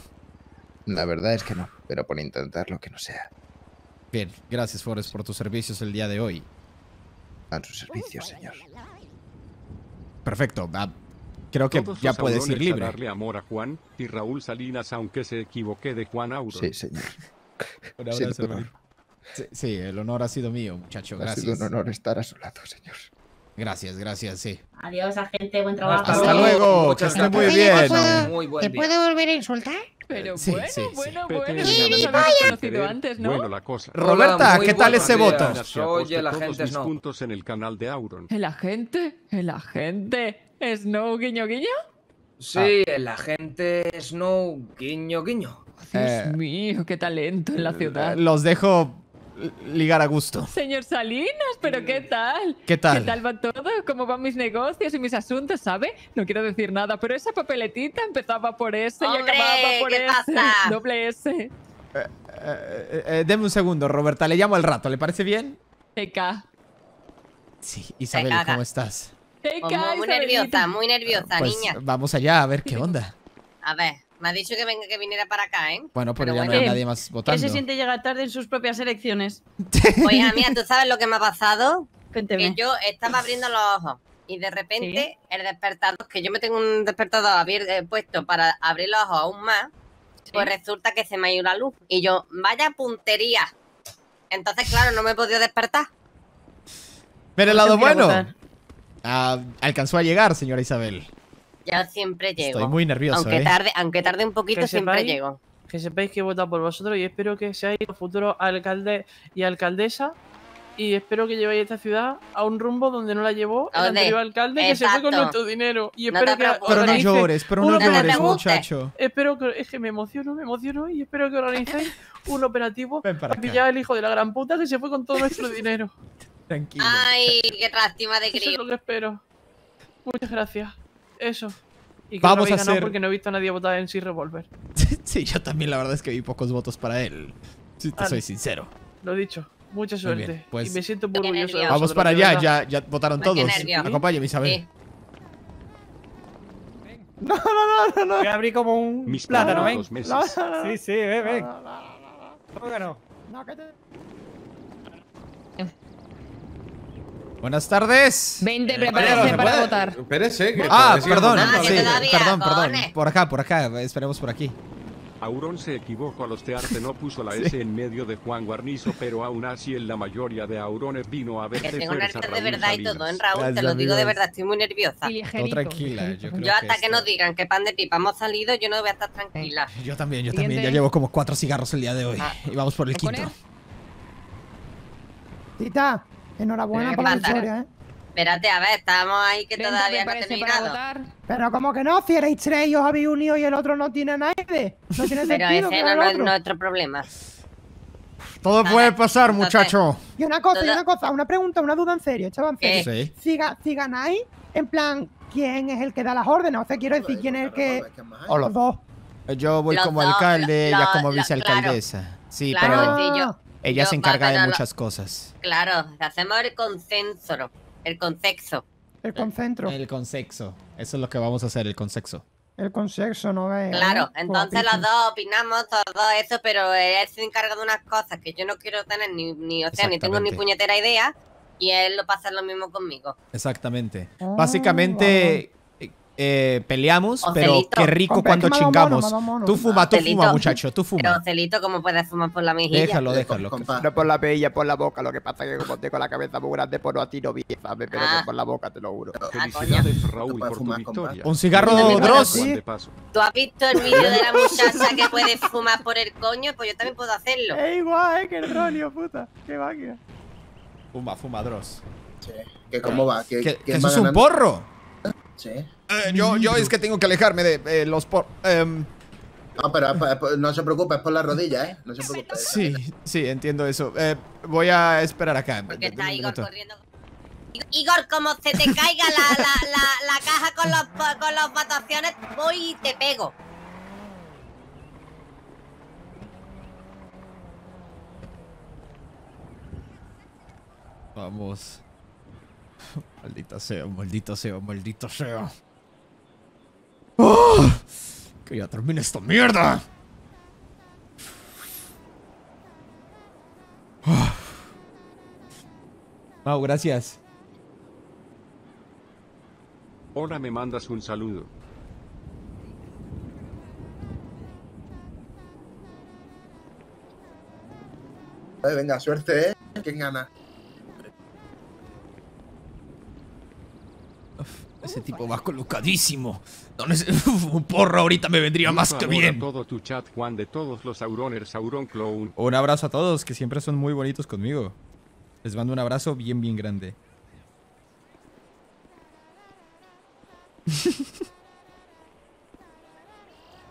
La verdad es que no, pero por intentar lo que no sea. Bien, gracias Forest por tus servicios el día de hoy. A sus servicios, señor. Perfecto, creo que todos ya puedes ir libre. A darle amor a Juan y Raúl Salinas, aunque se equivoqué de Juan Auron. Sí, señor. Sí, sí, el honor ha sido mío, muchacho. Gracias. Ha sido un honor estar a su lado, señor. Gracias, gracias, sí. Adiós, agente. Buen trabajo. Hasta luego. Muchas gracias. Muy bien. ¿Te puedo volver a insultar? Pero sí, bueno, sí, bueno. Sí, conocido antes, ¿no? Bueno, la cosa. Roberta, ¿qué tal ese voto? Soy el agente Snow. Puntos en el canal de Auron. ¿El agente? ¿El agente Snow guiño guiño? Sí, el agente Snow guiño guiño. Dios mío, qué talento en la ciudad. Los dejo ligar a gusto. Señor Salinas, pero ¿qué tal? ¿Qué tal? ¿Qué tal va todo? ¿Cómo van mis negocios y mis asuntos, sabe? No quiero decir nada, pero esa papeletita empezaba por S y acababa por S. Pasa? Doble S. Deme un segundo, Roberta. Le llamo al rato. ¿Le parece bien? TK. Sí, Isabel, ¿cómo estás? TK, muy nerviosa, niña. Pues vamos allá a ver qué onda. A ver. Me ha dicho que venga, que viniera para acá, ¿eh? Bueno, pero ya bueno, no hay nadie más votando. ¿Qué se siente llegar tarde en sus propias elecciones? Oye, mía, ¿tú sabes lo que me ha pasado? Cuénteme. Que yo estaba abriendo los ojos y de repente ¿sí? el despertador, que yo me tengo un despertador abierto, puesto para abrir los ojos aún más, ¿sí? Pues resulta que se me ha ido la luz. Y yo, vaya puntería. Entonces, claro, no me he podido despertar. Pero el lado bueno, alcanzó a llegar, señora Isabel. Yo siempre llego. Estoy muy nervioso, aunque tarde un poquito, siempre llego. Que sepáis que he votado por vosotros y espero que seáis los futuros alcaldes y alcaldesa. Y espero que llevéis esta ciudad a un rumbo donde no la llevó el anterior alcalde, que se fue con nuestro dinero. Y espero que pero no llores, muchacho. Espero que... Es que me emociono y espero que organicéis un operativo para pillar al hijo de la gran puta que se fue con todo nuestro dinero. Tranquilo. Ay, qué lástima de crío. Eso es lo que espero. Muchas gracias. Eso. Y que vamos no a hacer... porque no he visto a nadie votar en MC Revolver. Sí, yo también la verdad es que vi pocos votos para él. Si te soy sincero. Lo dicho. Mucha suerte. Pues... Y me siento muy orgulloso. Vamos para allá. Ya votaron todos. Acompáñame, Isabel. Sí. No. Voy a abrir como un plátano, ¿ven? Sí, sí, ven. ¿Cómo que no? No, que te... Buenas tardes. 20, prepárense para votar. Espérese, que perdón. Por acá. Esperemos por aquí. Auron se equivocó al hostearte, no puso la S en medio de Juan Guarnizo, pero aún así en la mayoría de Aurones vino a verte. Que tengo nervios de verdad y todo, en Raúl, te lo digo de verdad, estoy muy nerviosa. Todo tranquila, yo creo. Yo hasta que nos digan que pan de pipa hemos salido, yo no voy a estar tranquila. Yo también, ya llevo como 4 cigarros el día de hoy. Y vamos por el quinto. Tita. Enhorabuena por la victoria, ¿eh? Espérate, a ver, estamos ahí que todavía no ha terminado. Pero como que no, si erais 3 y os habéis unido y el otro no tiene nadie. No tiene sentido. Pero ese no es nuestro problema. Todo puede pasar, muchacho. Y una cosa, una pregunta, una duda en serio, chaval. Si ganáis, en plan, ¿quién es el que da las órdenes? O sea, quiero decir, ¿quién es el que...? Los dos. Yo voy como alcalde, ella como vicealcaldesa. Sí, pero... Ella se encarga de muchas cosas. Claro, hacemos el consenso. El consexo. Eso es lo que vamos a hacer, el consexo. El consexo, no ve. Claro, entonces los dos opinamos, todo eso, pero él se encarga de unas cosas que yo no quiero tener ni tengo ni puñetera idea, y él lo pasa lo mismo conmigo. Exactamente. Básicamente... Bueno. Peleamos, Ocelito. Pero qué rico cuando chingamos. Mono. Tú fuma, muchacho, tú fuma. Pero Ocelito, ¿cómo puedes fumar por la mejilla? Déjalo. No por la mejilla, por la boca. Lo que pasa es que como tengo la cabeza muy grande, por a ti no bien, ¿sabes? Pero por la boca, te lo juro. Felicidades, Raúl, por tu victoria. Un cigarro, Dross. ¿Tú has visto el vídeo de la muchacha que puede fumar por el coño? Pues yo también puedo hacerlo. Es igual, que el rollo, puta. Qué máquina. Fuma, Dross. ¿Qué cómo va? ¿Qué eso es un porro? Sí. Yo es que tengo que alejarme de los por... No, pero no se preocupe, es por la rodilla, ¿eh? No se preocupe. Sí, entiendo eso. Voy a esperar acá. Porque está Igor corriendo. Igor, como se te caiga la caja con las votaciones, voy y te pego. Vamos... Maldita sea. ¡Oh! Que ya termine esta mierda. ¡Oh! Mau, gracias. Ahora me mandas un saludo. Venga, suerte, ¿eh? ¿Quién gana? Ese tipo va colocadísimo. Un porro ahorita me vendría más que bien. Todo tu chat, Juan, de todos los Auroners, Auron Clown. Un abrazo a todos, que siempre son muy bonitos conmigo. Les mando un abrazo bien, bien grande.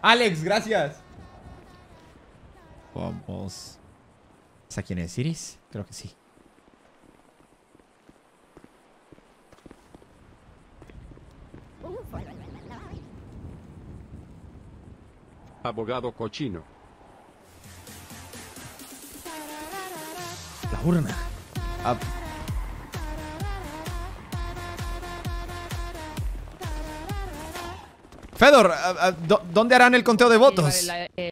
Alex, gracias. Vamos. ¿Esa quién es? ¿Iris? Creo que sí. Abogado cochino. La urna. Fedor, ¿dónde harán el conteo de votos?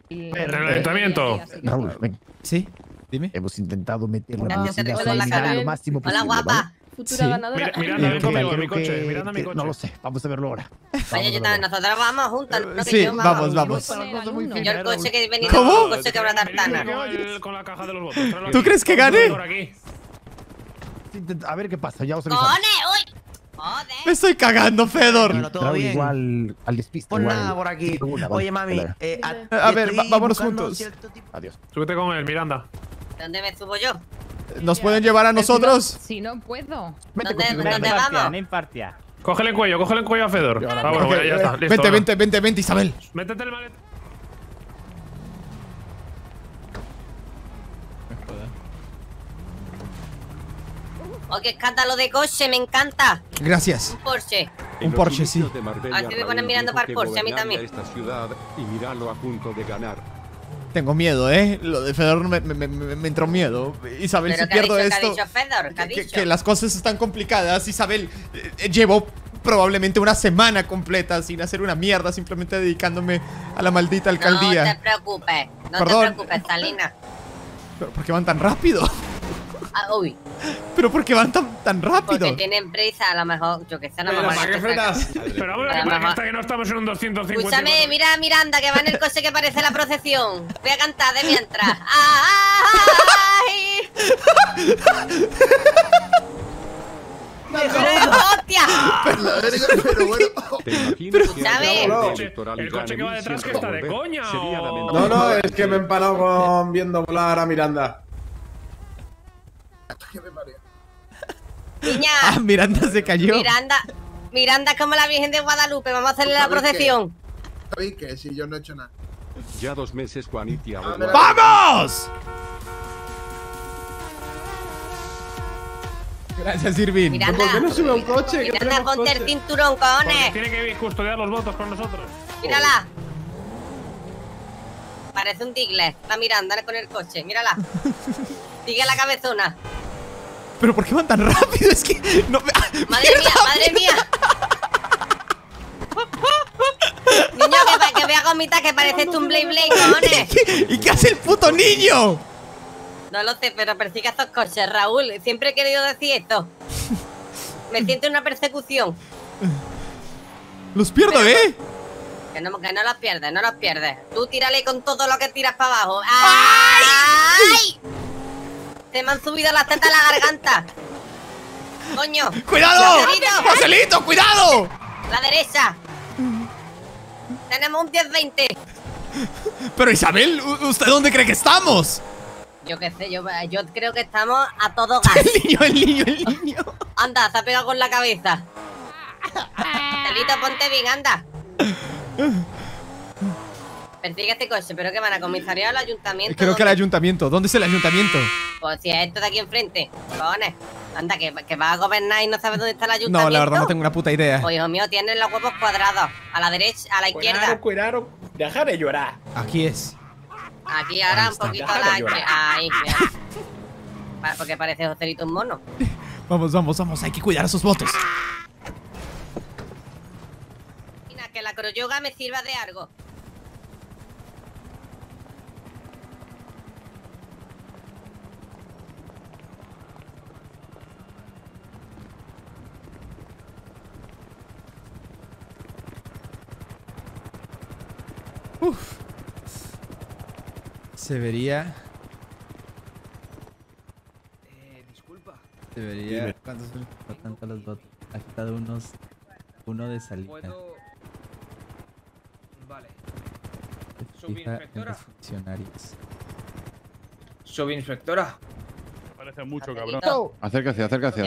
El reventamiento. Raúl, ven. Sí, dime. Hemos intentado meter la velocidad lo máximo posible. Hola, guapa. Futura ganadora. Mirando mi coche, no lo sé, vamos a verlo ahora. Vaya, yo también, nosotros vamos juntas. Sí, vamos, vamos. Yo el coche que he venido, ¿cómo? El coche que habrá tartana. Con la caja de los votos. ¿Tú crees que gane? A ver qué pasa, ya os avisamos. ¡Cone! ¡Uy! ¡Joder! ¡Me estoy cagando, Fedor! Bueno, todo bien. Igual al despiste. Por nada por aquí. Oye, mami. A ver, vámonos juntos. Adiós. Súbete con él, Miranda. ¿Dónde me subo yo? ¿Nos pueden llevar a nosotros? Si no puedo. ¿Dónde vamos? No impartia. Cógele el cuello a Fedor. Vámonos, bueno, ya está. Vente, Isabel. Métete el maletón. ¡Oh, qué escándalo de coche! ¡Me encanta! Gracias. Un Porsche. Un Porsche, sí. Aquí me ponen mirando para el Porsche, a mí también. Tengo miedo, ¿eh? Lo de Fedor me entró miedo. Isabel, si pierdo esto… Que las cosas están complicadas. Isabel, llevo probablemente una semana completa sin hacer una mierda, simplemente dedicándome a la maldita alcaldía. No te preocupes. No te preocupes, Salinas. ¿Pero por qué van tan rápido? Uy. ¿Pero por qué van tan rápido? Porque tienen prisa, a lo mejor. Yo que sé, no me van a frenar. Pero hombre, hasta que no estamos en un 250. Escúchame, mira a Miranda que va en el coche que parece la procesión. Voy a cantar de mientras. ¡Ay! ¡Pero hostia! Pero bueno. ¿Sabes? El coche que va detrás que está de coña. No, no, es que me he empanado con viendo volar a Miranda. Niña. Ah, Miranda se cayó. Miranda es como la Virgen de Guadalupe. Vamos a hacerle la procesión. ¿Sabéis qué? Si yo no he hecho nada. Ya 2 meses, Juanitia. ¡Vamos! Gracias, Irvin. ¿Por qué no sube un coche? Miranda, ponte el cinturón, cojones. Tiene que custodiar los votos con nosotros. Mírala. Parece un tigre. La Miranda con el coche. Mírala. Sigue la cabezona. ¿Pero por qué van tan rápido? Es que no me... ¡Madre mía, madre mía! Niño, que vea gomitas que pareces un Blade Blade, cojones. ¿Y qué hace el puto niño? No lo sé, pero persigue a estos coches, Raúl. Siempre he querido decir esto. Me siento en una persecución. Los pierdo, pero, ¿eh? Que no los pierdes, no los pierdes. Tú tírale con todo lo que tiras para abajo. ¡Ay! ¡Ay! Se me han subido las tetas a la garganta. Coño. ¡Cuidado! ¡Joselito, cuidado! La derecha. Tenemos un 10-20. Pero Isabel, ¿usted dónde cree que estamos? Yo qué sé, yo creo que estamos a todo gas. El niño. Anda, se ha pegado con la cabeza. Joselito, ponte bien, anda. Persigue este coche, pero que van a comisaría al ayuntamiento. Creo que al ayuntamiento. ¿Dónde es el ayuntamiento? Pues si es esto de aquí enfrente. Cojones. Anda, que vas a gobernar y no sabes dónde está el ayuntamiento. No, la verdad no tengo una puta idea. Pues hijo mío, tienes los huevos cuadrados. A la derecha, a la izquierda. Cuidado, deja de llorar. Aquí es. Aquí ahora un poquito a la H. Ahí, mira. Porque parece Joselito un mono. Vamos, hay que cuidar a sus votos. Mira, que la croyoga me sirva de algo. Uf. Disculpa. Se vería. ¿Cuántos son importantes los bots? Ha quitado uno de salida. ¿Puedo? Vale. Subinspectora. Subinspectora. Me parece mucho, cabrón. Acércase. 14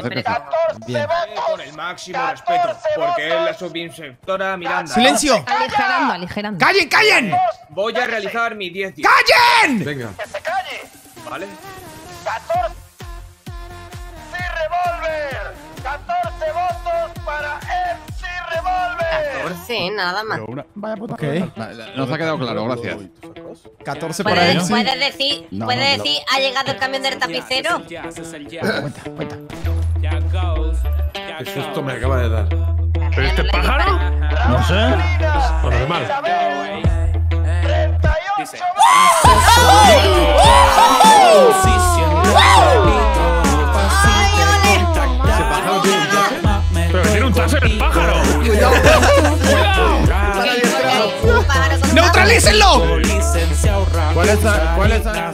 bien. Votos. Con el máximo respeto, porque es la subinspectora Miranda. ¡Silencio! Aligerando. ¡Callen! Voy a realizar mi 10 días. ¡Callen! Venga. ¡Que se calle! ¿Vale? 14. ¡Sí, Revolver! 14 votos para MC Revolver. 14, nada más. Vaya puta. Okay. Nos ha quedado claro, gracias. 14 para MC. ¿Puedes decir, ha llegado el camión del tapicero? Cuenta. Eso esto me acaba de dar. ¿Pero este pájaro? No sé. Por lo demás. Ese pájaro tiene un taser. Pero tiene un taser el pájaro. ¡Neutralícenlo! ¿Cuál es la? ¿Cuál es la?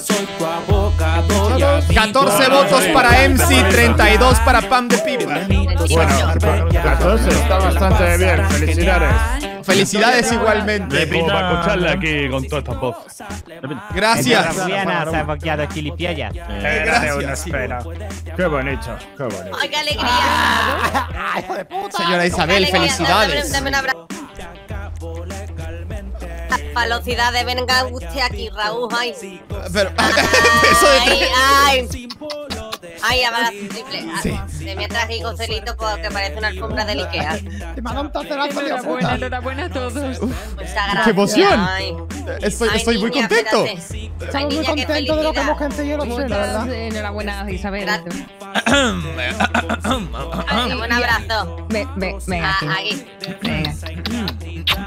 14 votos para MC, 32 para Pam de Pipa. Bueno, 14 está bastante bien. Felicidades. Felicidades igualmente. Repito, para escucharla aquí con todas estas voces. Gracias. Gracias. Qué bonito, qué bonito. ¡Ay, qué alegría! Señora Isabel, felicidades. Dame un abrazo. Velocidades, venga usted aquí, Raúl. Ay, pero, ay, ay, ay, abrazo triple. Sí. De mientras digo Joselito, porque parece una alfombra del Ikea. Te mando un tacerazo de la puta. Enhorabuena a todos. Pues ¡qué emoción! Ay. Estoy niña, muy contento. Estoy muy contento de lo que hemos conseguido, la verdad. Enhorabuena, Isabel. Ay, un abrazo. Venga. Aquí. Venga.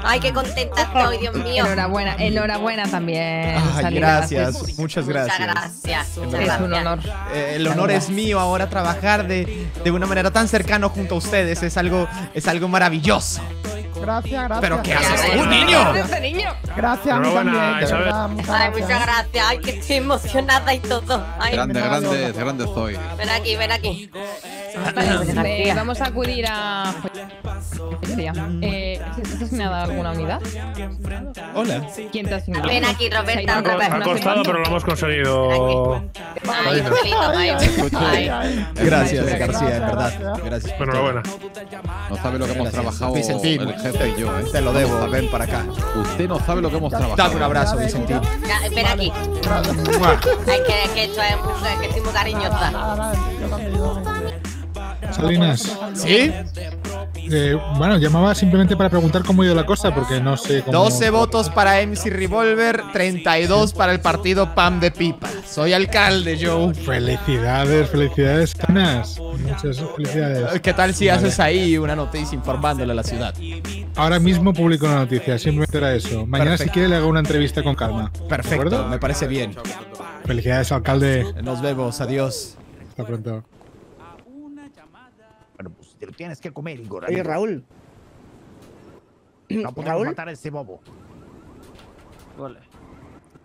Ay, qué contenta estoy, Dios mío. Enhorabuena, enhorabuena también. Ay, Salinas, gracias, muchas gracias. Muchas gracias. Es un honor. El honor es mío ahora trabajar de una manera tan cercana junto a ustedes. Es algo maravilloso. Gracias, gracias. ¿Pero qué haces tú, niño? Gracias, amigo. Ay, muchas gracias. Ay, que estoy emocionada y todo. Ay, grande estoy. Ven aquí, ven aquí. Vamos a acudir a... ¿Estás asignada a alguna unidad? Hola. ¿Quién te ha asignado? Ven aquí, Roberta. Ha costado, pero lo hemos conseguido. Gracias, García, en verdad. Gracias. Enhorabuena. No sabe lo que hemos trabajado. Vicentín, el jefe y yo. Te lo debo. Ven para acá. Usted no sabe lo que hemos trabajado. Dame un abrazo, Vicentín. Ven aquí. Es que esto es que estoy muy cariñosa. Salinas. ¿Sí? Bueno, llamaba simplemente para preguntar cómo ha ido la cosa, porque no sé cómo... 12 votos para MC Revolver, 32 para el partido Pam de Pipa. Soy alcalde, Joe. Felicidades, felicidades, Salinas. Muchas felicidades. ¿Qué tal si haces ahí una noticia informándole a la ciudad? Ahora mismo publico una noticia, simplemente era eso. Mañana, perfecto, si quiere, le hago una entrevista con calma. Perfecto, me parece bien. Felicidades, alcalde. Nos vemos, adiós. Hasta pronto. Bueno, pues te lo tienes que comer, Igor. Oye, Raúl. No podemos matar a ese bobo. Vale.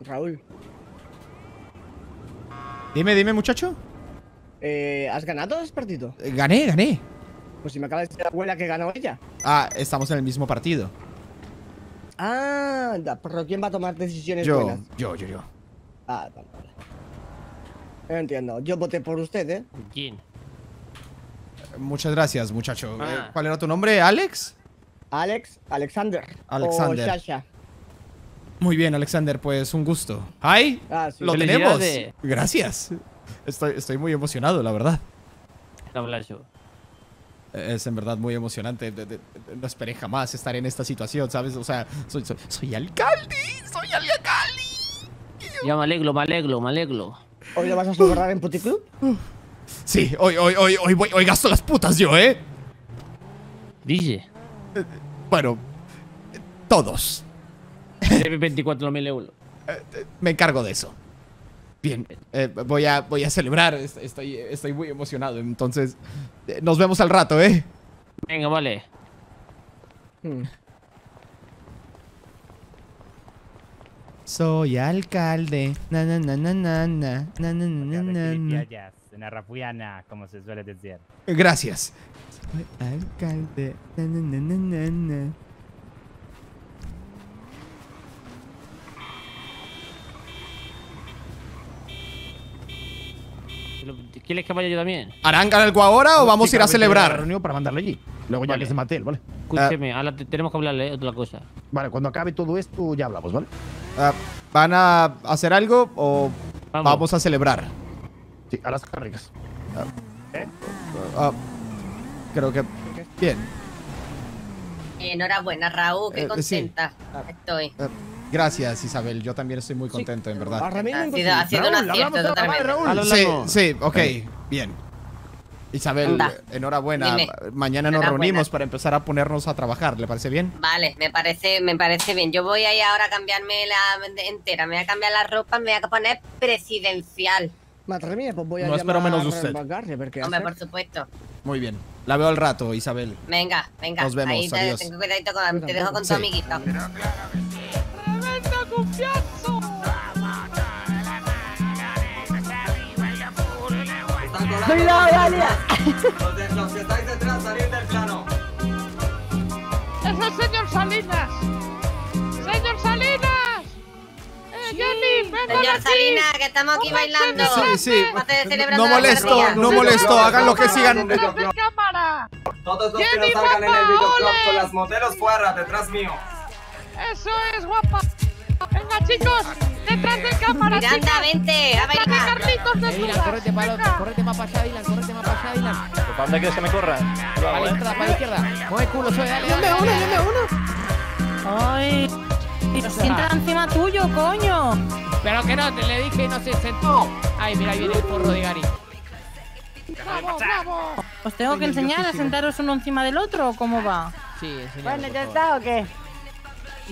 Raúl. Dime, muchacho. ¿Has ganado ese partido? Gané. Pues si me acaba de decir la abuela que ganó ella. Ah, estamos en el mismo partido. Ah, anda, pero ¿quién va a tomar decisiones buenas? Yo. Ah, vale. No entiendo. Yo voté por usted, ¿eh? ¿Quién? Muchas gracias, muchacho. ¿Cuál era tu nombre? ¿Alex? Alexander. O Sasha. Muy bien, Alexander, pues un gusto. ¡Ay! Sí. ¡Lo tenemos! Gracias. Estoy muy emocionado, la verdad. Es en verdad muy emocionante. No esperé jamás estar en esta situación, ¿sabes? O sea, soy alcalde. ¡Soy alcalde! Ya me alegro. ¿Hoy lo vas a celebrar en Puticlub? Sí, hoy gasto las putas yo, ¿eh? Dije. Bueno, todos. Debe 24.000 euros. Me encargo de eso. Bien, voy a celebrar. Estoy muy emocionado, entonces nos vemos al rato, ¿eh? Venga, vale. Soy alcalde. Na. Narrafuiana, como se suele decir. Gracias. Soy alcalde. Na. ¿Quieres que vaya yo también? ¿Harán algo ahora o vamos a ir a celebrar? Para mandarlo allí. Luego ya vale. Que se mate él, ¿vale? Escúcheme, ahora tenemos que hablarle otra cosa. Vale, cuando acabe todo esto ya hablamos, ¿vale? ¿Van a hacer algo o vamos a celebrar? Sí, a las cargas. Creo que... Bien. Enhorabuena, Raúl, qué contenta estoy. Gracias, Isabel, yo también estoy muy contento, sí, en verdad. Ha sido un acierto totalmente. Sí, ok, bien. Isabel, anda, enhorabuena. Dime. Mañana nos reunimos para empezar a ponernos a trabajar. ¿Le parece bien? Vale, me parece bien. Yo voy ahí ahora a cambiarme la entera. Me voy a cambiar la ropa, me voy a poner presidencial. Madre mía, pues voy a llamar a García. Hombre, por supuesto. Muy bien. La veo al rato, Isabel. Venga, venga. Nos vemos, ahí adiós. Tengo cuidadito con, te dejo con tu amiguito. ¡Tremenda confianza! ¡Cuidado, Ania! Los que estáis detrás, salid del plano. ¡Es el señor Salinas! ¡Señor Salinas! Sí. Jenny, ¡señor Salinas, que estamos aquí bailando! Sí, sí. No molesto, no molesto. Hagan lo que sigan. Cámara. Todos los que no salgan en el videoclub con las modelos fuera, detrás mío. ¡Eso es, guapa! ¡Venga, chicos! ¡Detrás de cámara, Miranda, chicas! ¡Vente! ¡A bailar! Dylan, córrete para el otro, córrete más para allá, Dylan, córrete más para allá, Dylan. ¿Para dónde quieres que me corra? Para la izquierda, para la izquierda. Mueve el culo, soy, dale, dale. ¡Dame uno! ¡Ay! No se sienta encima tuyo, coño. Pero que no, te le dije y no se sentó. Ay, mira, ahí viene el porro de Gary. ¡Bravo, bravo! ¿Os tengo que enseñar a sentaros uno encima del otro o cómo va? Sí, enseñadme. Bueno, ¿ya está o qué?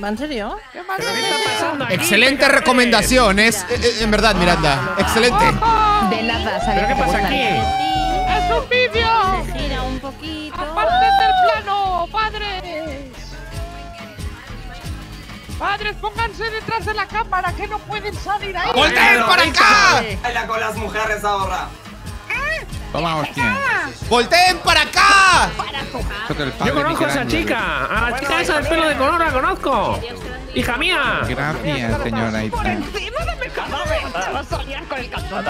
¿Va en serio? ¿Qué está pasando aquí? Excelente recomendación, en verdad, Miranda. Excelente. ¡Ojo! De nada, ¿sabes? ¿Pero qué pasa aquí? ¡Es un vídeo! Se gira un poquito. ¡Aparte del plano, padres! ¡Padres, pónganse detrás de la cámara, que no pueden salir ahí! ¡Volteen para acá! ¡Baila con las mujeres ahora! Toma, hostia. ¡Volteen para acá! Yo conozco a esa chica. A la chica esa del pelo de color la conozco. ¡Hija mía! Gracias, señora. ¡Por encima de mi cabeza! ¡Vas a soñar con el calzón!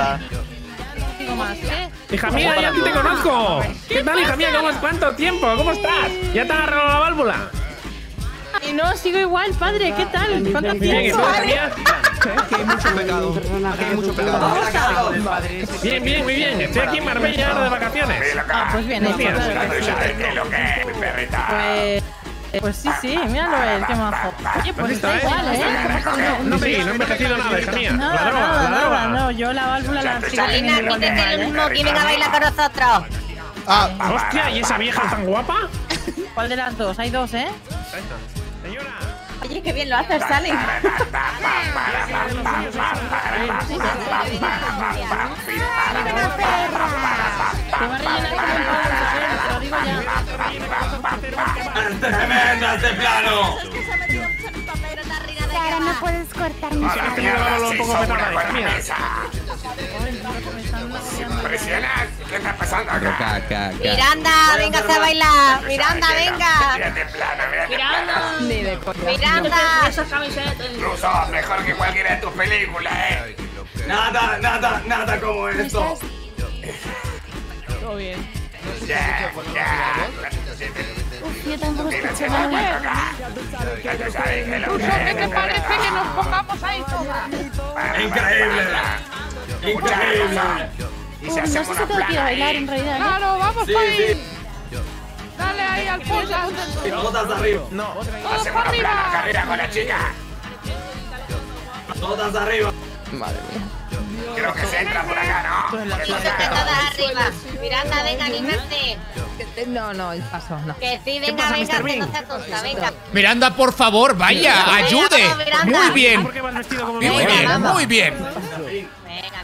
¡Hija mía, ya te conozco! ¿Qué tal, hija mía? ¿Cuánto tiempo? ¿Cómo estás? ¿Ya te agarró la válvula? Y no, sigo igual, padre. ¿Qué tal? ¿Cuánto tiempo? Aquí hay mucho pecado. Aquí hay mucho pecado. Bien, bien, muy bien. Estoy aquí en Marbella ahora de vacaciones. Ah, pues bien, es pues sí, sí, míralo él, qué majo. Oye, pues está igual, No, sí, no he envejecido nada, hija mía. No, la droga. No, yo la válvula la sigo teniendo. Salina, quítete el smoking y venga a bailar con nosotros. Ah, hostia, ¿y esa vieja tan guapa? ¿Cuál de las dos? Hay dos, ¿eh? Señora. Oye, qué bien lo haces, Sally. ¡Tremendas de plano! Ahora no puedes cortar mi impresionante. ¿Qué está pasando acá? Miranda, venga a bailar. Miranda, venga. Miranda. Esas camisetas. Incluso mejor que cualquiera de tus películas, eh. Nada, nada, nada como esto. Todo bien. Yo tampoco escuché nada. ¿Qué te parece que nos pongamos ahí todas? Increíble, increíble. No sé si tengo que bailar en realidad. Claro, vamos ahí. Dale ahí al potas. Todas arriba. Todos para arriba. Carrera con la chica. Todas arriba. Madre mía. Creo que se entra por acá, ¿no? Por todas arriba. Miranda, venga, anímate. No, no, el paso, no. Que sí, venga, venga, que no está tosta, venga. Miranda, por favor, vaya, ayude. Muy bien. ¿Por qué vas vestido como mi mujer? Muy bien. Venga,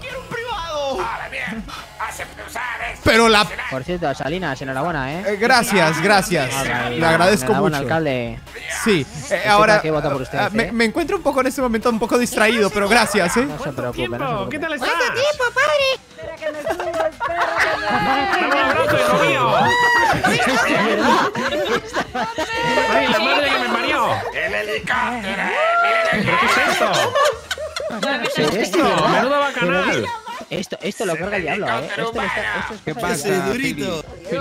quiero un privado! Pero la... Por cierto, Salinas, enhorabuena, ¿eh? Gracias, gracias. Le agradezco mucho. Alcalde. Sí, ahora... Me encuentro un poco en este momento, un poco distraído, pero gracias, ¿eh? No se preocupe, no se preocupe. ¿Qué tal estás? ¡Cuánto tiempo, padre! ¡Espera que me suba el perro! ¡Ay, la madre que me parió! ¡El helicóptero! ¿Pero qué es esto? ¿Qué es esto? ¡Menudo bacanal! Esto lo carga el diablo, ¿eh? ¿Qué pasa, Durito? ¿Qué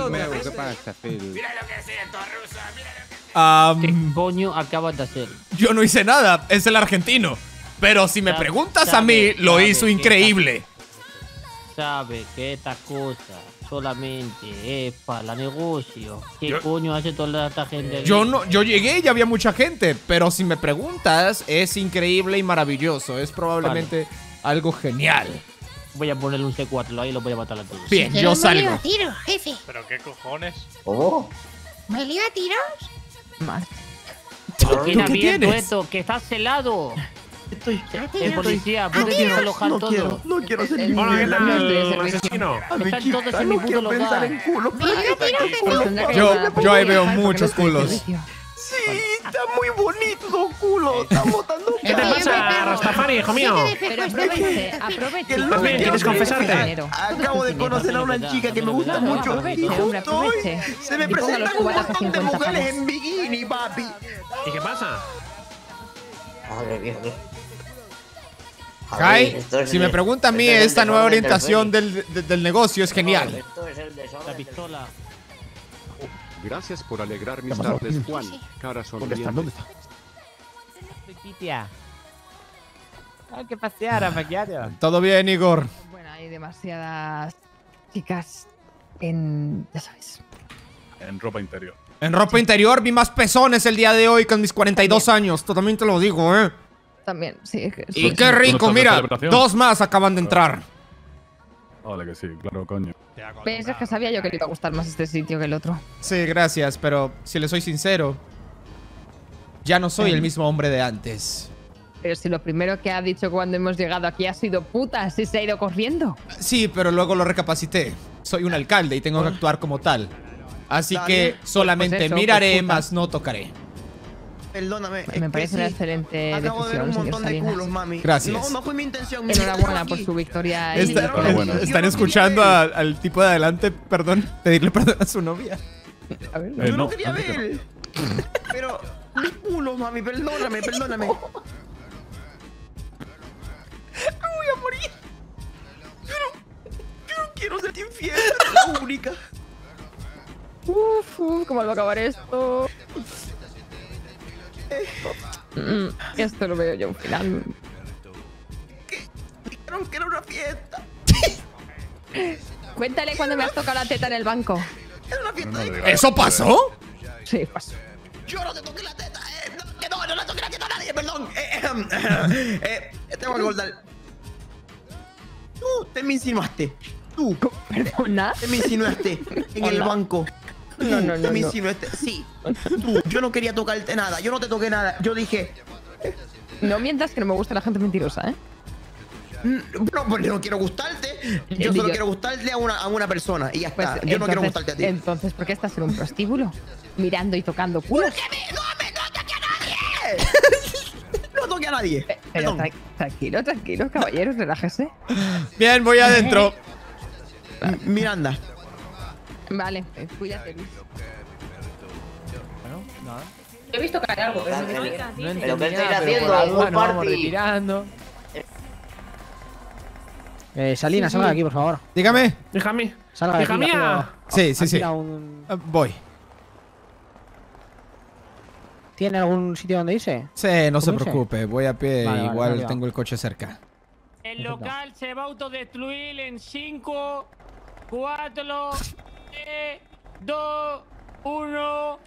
pasa, Fedor? Mira lo que siento, rusa, mira lo que siento. ¿Qué coño acabas de hacer? Yo no hice nada, es el argentino. Pero si me preguntas a mí, lo hizo increíble. Sabe que esta cosa solamente, para negocio. ¿Qué coño hace toda esta gente? Yo llegué y ya había mucha gente, pero si me preguntas, es increíble y maravilloso. Es probablemente algo genial. Voy a ponerle un C4 ahí y lo voy a matar a todos. Bien, yo salgo. Me lío a tiros, jefe. ¿Pero qué cojones? Oh. ¿Me lío a tiros? Madre. ¿Pero quién ha abierto esto? ¡Que estás celado! Estoy... El policía, puede desalojar todo. No quiero ser asesino. No quiero pensar en culo. Yo ahí veo muchos culos. Sí, está muy bonito los culos. Está botando un... ¿Qué te pasa, Rastafari, hijo mío? Pero aproveche. No me quieres confesarte. Acabo de conocer a una chica que me gusta mucho. Y justo hoy se me presentan un montón de mujeres en bikini, papi. ¿Y qué pasa? Madre mía. Kai, si me pregunta a mí, esta nueva orientación del negocio es genial. Esto es el desorden. La pistola. Gracias por alegrar mis tardes, Juan. Cara sonriente. ¿Dónde está? Hay que pasear a maquillaje. Todo bien, Igor. Bueno, hay demasiadas chicas en... ya sabes. En ropa interior. En ropa interior vi más pezones el día de hoy con mis 42 años. Totalmente lo digo, ¿eh? También, sí. Y qué rico, mira. Dos más acaban de entrar. Vale que sí, claro, coño. Pero es que sabía yo que le iba a gustar más este sitio que el otro. Sí, gracias, pero si le soy sincero, ya no soy el mismo hombre de antes. Pero si lo primero que ha dicho cuando hemos llegado aquí ha sido puta, si se ha ido corriendo. Sí, pero luego lo recapacité. Soy un alcalde y tengo que actuar como tal. Así que solamente pues eso, miraré, pues más no tocaré. Perdóname. Me parece una excelente decisión, señor Salinas. Gracias. No, no fue mi intención. Enhorabuena por su victoria. Están escuchando al tipo de adelante, perdón, pedirle perdón a su novia. A ver, yo no quería ver. Pero, mi culo, mami, perdóname, perdóname. Me voy a morir. Yo no quiero ser infiel, es la única. ¿Cómo va a acabar esto? Esto lo veo yo al final. ¿Qué? Dijeron que era una fiesta. Cuéntale cuando me has tocado la teta en el banco. ¿Era una fiesta? ¿Eso pasó? Sí, pasó. Yo no te toqué la teta. No le toqué la teta a nadie, perdón. Tengo que acordar. Tú te me insinuaste. Tú, perdona. Te me insinuaste en el banco. No. Sí. Tú, yo no quería tocarte nada. Yo no te toqué nada. Yo dije... No mientas que no me gusta la gente mentirosa, ¿eh? No, pues no quiero gustarte. Yo solo quiero gustarte a una persona. Y ya está. Pues, yo no quiero gustarte a ti. Entonces, ¿por qué estás en un prostíbulo? Mirando y tocando culos. ¡No toqué a nadie! ¡No toqué a nadie! Pero tranquilo, caballeros. Relájese. Bien, voy adentro. Miranda. Vale, cuídate. Bueno, nada. He visto caer algo, pero no entiendo. Lo que estoy haciendo, vamos retirando. Salinas, salga de aquí, por favor. Dígame. Déjame. Salga de aquí. Sí. Voy. ¿Tiene algún sitio donde irse? Sí, no se preocupe. Voy a pie, igual tengo el coche cerca. El local se va a autodestruir en 5, 4, 3, 2, 1.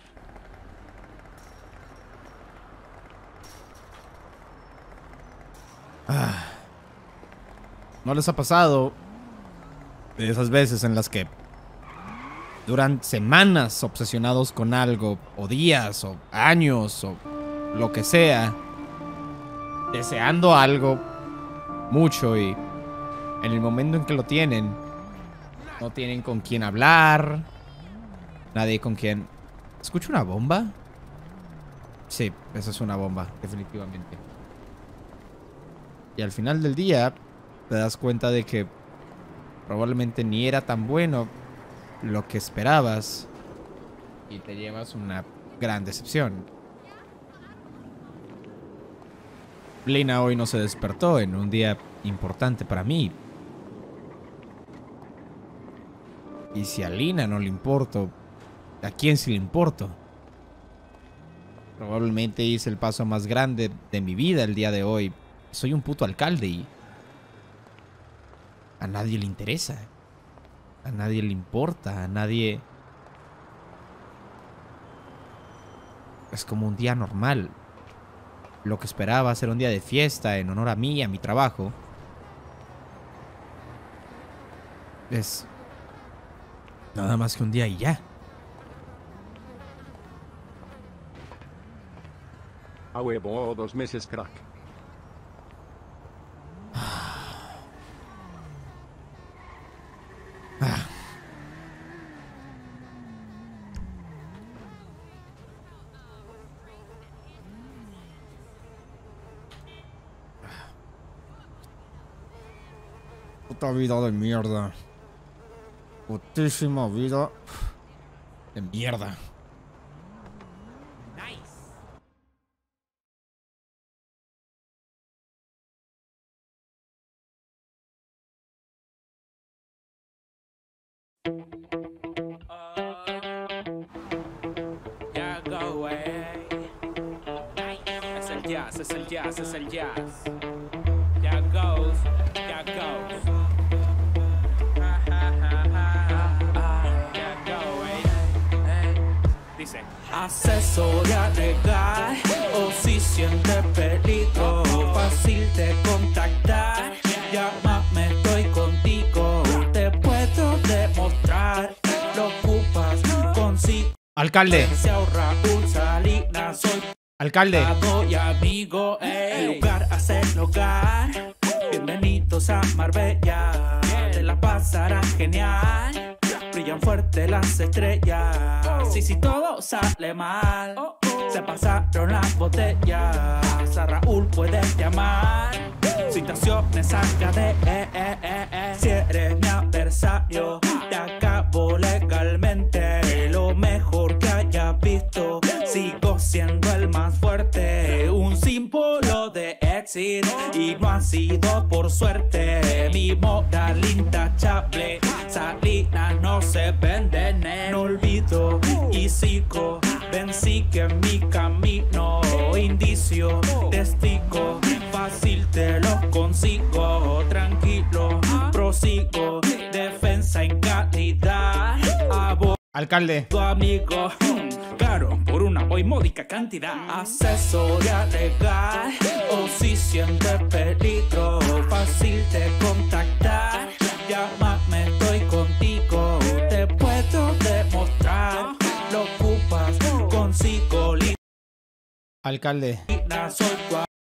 ¿No les ha pasado esas veces en las que duran semanas obsesionados con algo, o días, o años, o lo que sea, deseando algo mucho, y en el momento en que lo tienen, no tienen con quién hablar, nadie con quien... ¿Escucho una bomba? Sí, eso es una bomba, definitivamente. Y al final del día te das cuenta de que probablemente ni era tan bueno lo que esperabas, y te llevas una gran decepción. Lina hoy no se despertó en un día importante para mí. Y si a Lina no le importo, ¿a quién sí le importo? Probablemente hice el paso más grande de mi vida el día de hoy. Soy un puto alcalde y a nadie le interesa. A nadie le importa, a nadie... Es como un día normal. Lo que esperaba ser un día de fiesta en honor a mí y a mi trabajo. Es... nada más que un día y ya. A huevo, 2 meses, crack. Puta vida de mierda. Putísima vida de mierda. Asesoría legal o si sientes peligro, fácil de contactar, llámame, estoy contigo, te puedo demostrar, lo ocupas consigo. Alcalde. Raúl, Salinas, soy alcalde y amigo, el lugar hace hogar. Bienvenidos a Marbella, te la pasarás genial. Brillan fuerte las estrellas. Si sí, todo sale mal, se pasaron las botellas. A Raúl puedes llamar. Citaciones saca de Si eres mi adversario, te acabo legalmente. Lo mejor que hayas visto. Sigo siendo el más fuerte. Un símbolo de éxito. Y no ha sido por suerte. Mi moral intachable. Salinas no se venden en olvido. Y sigo, ven, sigue mi camino. Indicio, testigo. Fácil te lo consigo. Tranquilo, prosigo. Defensa en calidad. Alcalde. Tu amigo. Claro, por una muy módica cantidad. Asesoría legal o si sientes peligro, fácil de contactar, llámame, estoy contigo, te puedo demostrar, lo ocupas consigo. Alcalde.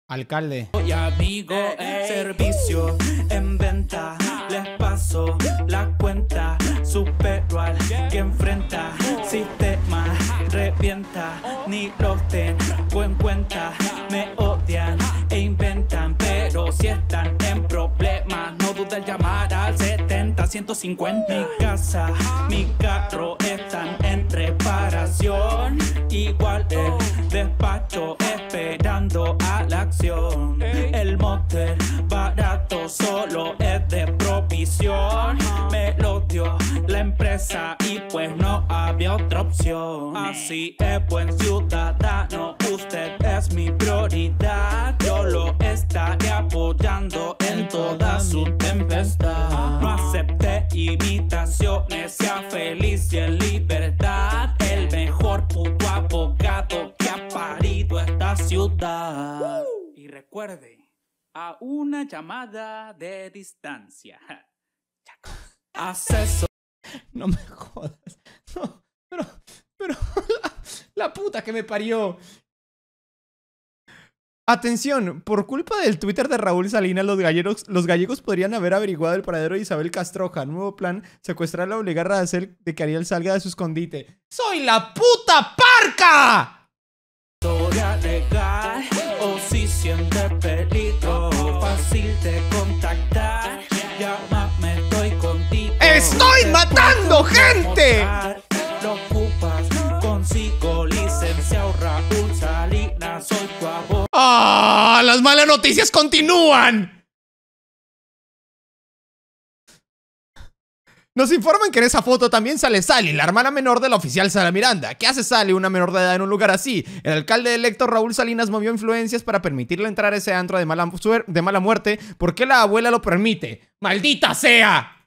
Alcalde. Soy amigo, servicio en venta, les paso la cuenta, supero al que enfrenta, sistema revienta, ni los tengo en cuenta, me odian e inventan, pero si están en problemas, no duden en llamar al 70 150. Mi casa, mi carro están en reparación, igual el despacho esperando a la acción, el motel barato solo es de provisión, me lo dio la empresa y pues no había otra opción. Así es, buen ciudadano, usted es mi prioridad, yo lo estaré apoyando en toda su tempestad. No acepté imitaciones, sea feliz y en libertad, el mejor puto abogado que ha parido esta ciudad. Y recuerde, a una llamada de distancia. Acceso. No me jodas. No, pero la puta que me parió. Atención, por culpa del Twitter de Raúl Salinas, los gallegos podrían haber averiguado el paradero de Isabel Castroja. Nuevo plan, secuestrarla, obligarla a hacer de que Ariel salga de su escondite. ¡Soy la puta parca! O si sientes peligro, fácil de contactar, llámame, estoy contigo. ¡Estoy matando gente! Lo ocupas consigo, licenciado Raúl Salinas, soy tu abogado. ¡Ah! ¡Las malas noticias continúan! Nos informan que en esa foto también sale Sally, la hermana menor de la oficial Sara Miranda. ¿Qué hace Sally, una menor de edad, en un lugar así? El alcalde electo Raúl Salinas movió influencias para permitirle entrar a ese antro de mala muerte. ¿Por qué la abuela lo permite? ¡Maldita sea!